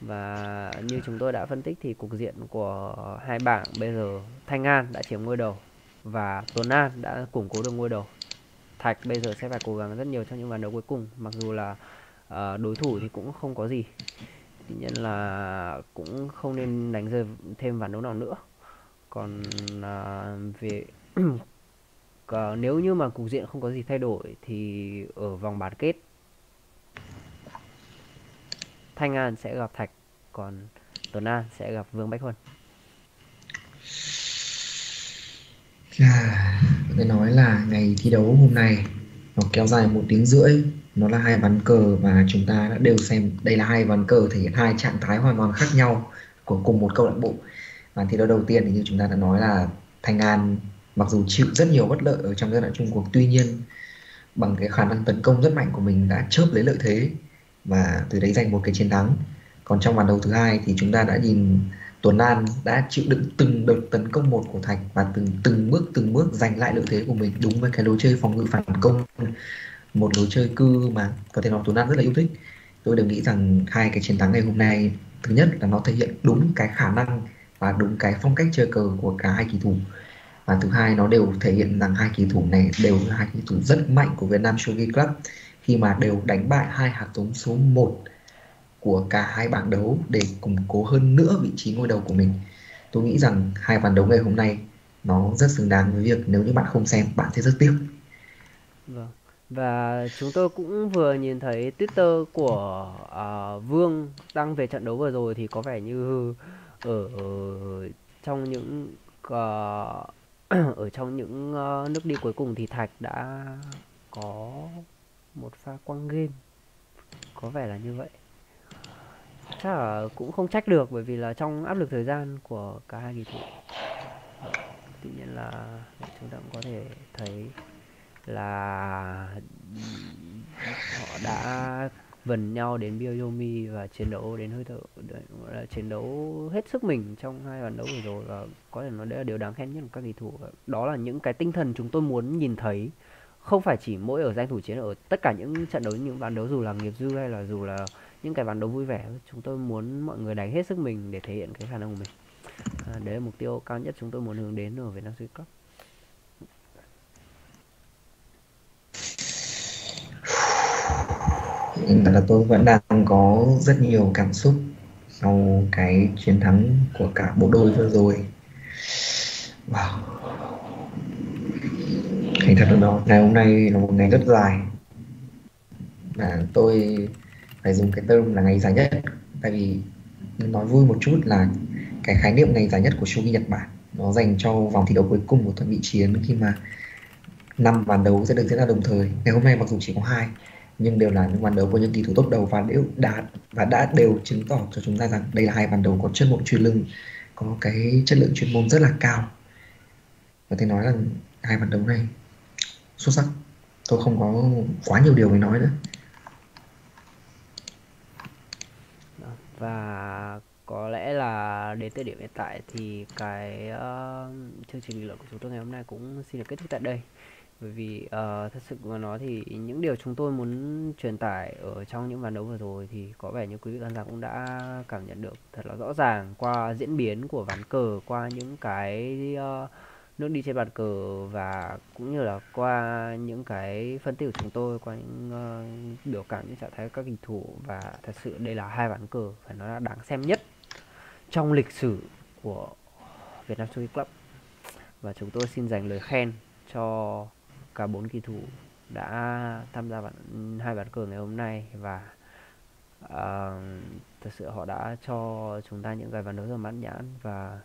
Và như chúng tôi đã phân tích thì cục diện của 2 bảng bây giờ, Thanh An đã chiếm ngôi đầu và Tuấn An đã củng cố được ngôi đầu. Thạch bây giờ sẽ phải cố gắng rất nhiều trong những ván đấu cuối cùng, mặc dù là đối thủ thì cũng không có gì, tuy nhiên là cũng không nên đánh rơi thêm ván đấu nào nữa. Còn nếu như mà cục diện không có gì thay đổi thì ở vòng bán kết Thanh An sẽ gặp Thạch, còn Tuấn An sẽ gặp Vương Bách Huân. Tôi nói là ngày thi đấu hôm nay nó kéo dài 1 tiếng rưỡi. Nó là 2 ván cờ và chúng ta đã đều xem đây là 2 ván cờ thể hiện 2 trạng thái hoàn toàn khác nhau của cùng một câu lạc bộ. Ván thi đấu đầu tiên thì như chúng ta đã nói là Thanh An mặc dù chịu rất nhiều bất lợi ở trong giai đoạn chung cuộc, tuy nhiên bằng cái khả năng tấn công rất mạnh của mình đã chớp lấy lợi thế và từ đấy giành một cái chiến thắng. Còn trong ván đấu thứ 2 thì chúng ta đã nhìn Tuấn An đã chịu đựng từng đợt tấn công một của Thạch và từng bước giành lại lợi thế của mình đúng với cái lối chơi phòng ngự phản công, một lối chơi cư mà có thể nói Tuấn An rất là yêu thích. Tôi đều nghĩ rằng 2 cái chiến thắng ngày hôm nay, thứ nhất là nó thể hiện đúng cái khả năng và đúng cái phong cách chơi cờ của cả 2 kỳ thủ, và thứ hai nó đều thể hiện rằng 2 kỳ thủ này đều là 2 kỳ thủ rất mạnh của VIETNAM SHOGI CLUB khi mà đều đánh bại 2 hạt giống số 1 của cả 2 bảng đấu để củng cố hơn nữa vị trí ngôi đầu của mình. Tôi nghĩ rằng 2 ván đấu ngày hôm nay nó rất xứng đáng với việc nếu như bạn không xem bạn sẽ rất tiếc. Vâng. Và chúng tôi cũng vừa nhìn thấy Twitter của Vương đăng về trận đấu vừa rồi thì có vẻ như ở trong những nước đi cuối cùng thì Thạch đã có một pha quăng game. Có vẻ là như vậy. Chắc là cũng không trách được, bởi vì là trong áp lực thời gian của cả hai kỳ thủ. Tự nhiên là chúng ta cũng có thể thấy là họ đã vần nhau đến Byoyomi và chiến đấu đến hơi thở, chiến đấu hết sức mình trong hai ván đấu vừa rồi, và có thể nói đấy là điều đáng khen nhất của các kỳ thủ. Đó là những cái tinh thần chúng tôi muốn nhìn thấy, không phải chỉ mỗi ở danh thủ chiến, ở tất cả những trận đấu, những ván đấu dù là nghiệp dư hay là dù là những cái ván đấu vui vẻ, chúng tôi muốn mọi người đánh hết sức mình để thể hiện cái khả năng của mình. Đấy là mục tiêu cao nhất chúng tôi muốn hướng đến ở VIETNAM SHOGI CLUB. Là tôi vẫn đang có rất nhiều cảm xúc sau cái chiến thắng của cả bộ đôi vừa rồi. Wow, thành thật đó, ngày hôm nay là một ngày rất dài và tôi phải dùng cái term là ngày dài nhất, tại vì nói vui một chút là cái khái niệm ngày dài nhất của Shogi Nhật Bản nó dành cho vòng thi đấu cuối cùng của Thuận Vị Chiến, khi mà 5 ván đấu sẽ được diễn ra đồng thời. Ngày hôm nay mặc dù chỉ có 2 nhưng đều là những ván đấu của những kỳ thủ top đầu và đã đều chứng tỏ cho chúng ta rằng đây là hai ván đấu có chất lượng chuyên lưng, có cái chất lượng chuyên môn rất là cao. Và tôi nói rằng hai ván đấu này xuất sắc, tôi không có quá nhiều điều để nói nữa. Và có lẽ là đến thời điểm hiện tại thì cái chương trình bình luận của chúng tôi ngày hôm nay cũng xin được kết thúc tại đây. Bởi vì thật sự mà nói thì những điều chúng tôi muốn truyền tải ở trong những ván đấu vừa rồi thì có vẻ như quý vị khán giả cũng đã cảm nhận được thật là rõ ràng qua diễn biến của ván cờ, qua những cái nước đi trên bàn cờ, và cũng như là qua những cái phân tích của chúng tôi, qua những biểu cảm, những trạng thái các kỳ thủ. Và thật sự đây là hai ván cờ phải nói là đáng xem nhất trong lịch sử của VIETNAM SHOGI CLUB. Và chúng tôi xin dành lời khen cho cả 4 kỳ thủ đã tham gia hai ván cờ ngày hôm nay, và thật sự họ đã cho chúng ta những cái ván đấu rất mãn nhãn, và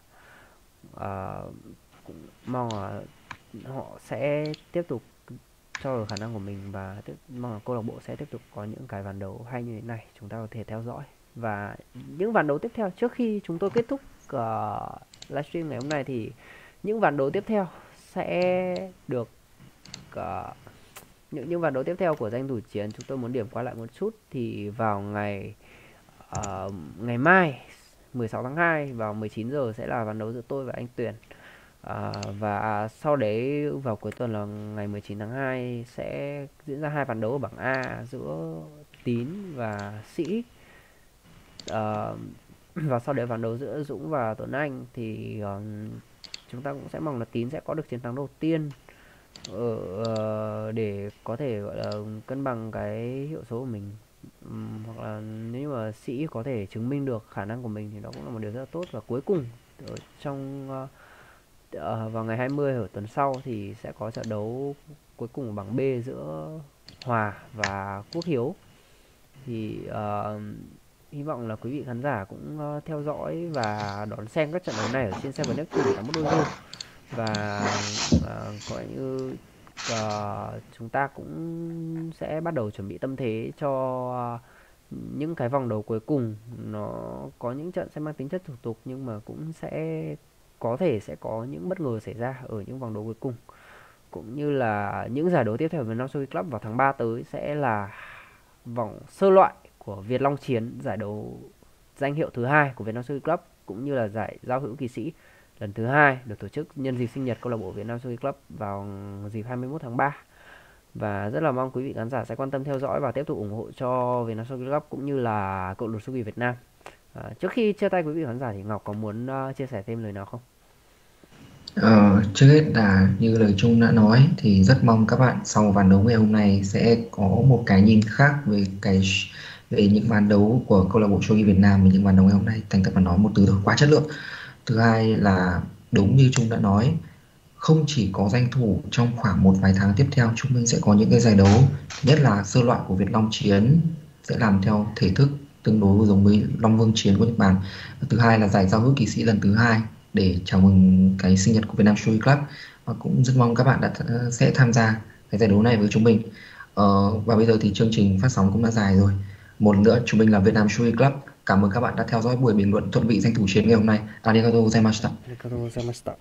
cũng mong là họ sẽ tiếp tục cho khả năng của mình, và mong là câu lạc bộ sẽ tiếp tục có những cái ván đấu hay như thế này chúng ta có thể theo dõi. Và những ván đấu tiếp theo, trước khi chúng tôi kết thúc livestream ngày hôm nay thì những ván đấu tiếp theo sẽ được những ván đấu tiếp theo của danh thủ chiến chúng tôi muốn điểm qua lại một chút. Thì vào ngày mai 16 tháng 2 vào 19 giờ sẽ là ván đấu giữa tôi và anh Tuyền. Và sau đấy vào cuối tuần là ngày 19 tháng 2 sẽ diễn ra hai ván đấu ở bảng A giữa Tín và Sĩ. Và sau đấy ván đấu giữa Dũng và Tuấn Anh. Thì chúng ta cũng sẽ mong là Tín sẽ có được chiến thắng đầu tiên để có thể gọi là cân bằng cái hiệu số của mình, hoặc là nếu mà Sĩ có thể chứng minh được khả năng của mình thì đó cũng là một điều rất là tốt. Và cuối cùng vào ngày 20 ở tuần sau thì sẽ có trận đấu cuối cùng ở bảng B giữa Hòa và Quốc Hiếu. Thì hy vọng là quý vị khán giả cũng theo dõi và đón xem các trận đấu này ở trên server Neptune của 81 đôi. Và coi như chúng ta cũng sẽ bắt đầu chuẩn bị tâm thế cho những cái vòng đấu cuối cùng. Nó có những trận sẽ mang tính chất thủ tục, nhưng mà cũng sẽ có thể sẽ có những bất ngờ xảy ra ở những vòng đấu cuối cùng. Cũng như là những giải đấu tiếp theo của VIETNAM SHOGI CLUB vào tháng 3 tới sẽ là vòng sơ loại của Việt Long Chiến, giải đấu danh hiệu thứ 2 của VIETNAM SHOGI CLUB, cũng như là giải giao hữu kỳ sĩ lần thứ 2 được tổ chức nhân dịp sinh nhật câu lạc bộ VIETNAM SHOGI CLUB vào dịp 21 tháng 3. Và rất là mong quý vị khán giả sẽ quan tâm theo dõi và tiếp tục ủng hộ cho VIETNAM SHOGI CLUB cũng như là cộng đồng Shogi Việt Nam. Trước khi chia tay quý vị khán giả thì Ngọc có muốn chia sẻ thêm lời nào không? Trước hết là như lời Trung đã nói thì rất mong các bạn sau ván đấu ngày hôm nay sẽ có một cái nhìn khác về những ván đấu của câu lạc bộ Shogi Việt Nam và những ván đấu ngày hôm nay. Thành thật mà nói, một từ thôi, quá chất lượng. Thứ hai là đúng như Trung đã nói, không chỉ có danh thủ, trong khoảng một vài tháng tiếp theo chúng mình sẽ có những cái giải đấu, nhất là sơ loại của Việt Long Chiến sẽ làm theo thể thức tương đối giống với Long Vương Chiến của Nhật Bản. Thứ hai là giải giao hữu kỳ sĩ lần thứ 2 để chào mừng cái sinh nhật của VIETNAM SHOGI CLUB, và cũng rất mong các bạn sẽ tham gia cái giải đấu này với chúng mình. Và bây giờ thì chương trình phát sóng cũng đã dài rồi. Một nữa, chúng mình là VIETNAM SHOGI CLUB. Cảm ơn các bạn đã theo dõi buổi bình luận Thuận Vị Danh Thủ Chiến ngày hôm nay. Arigatou gozaimashita.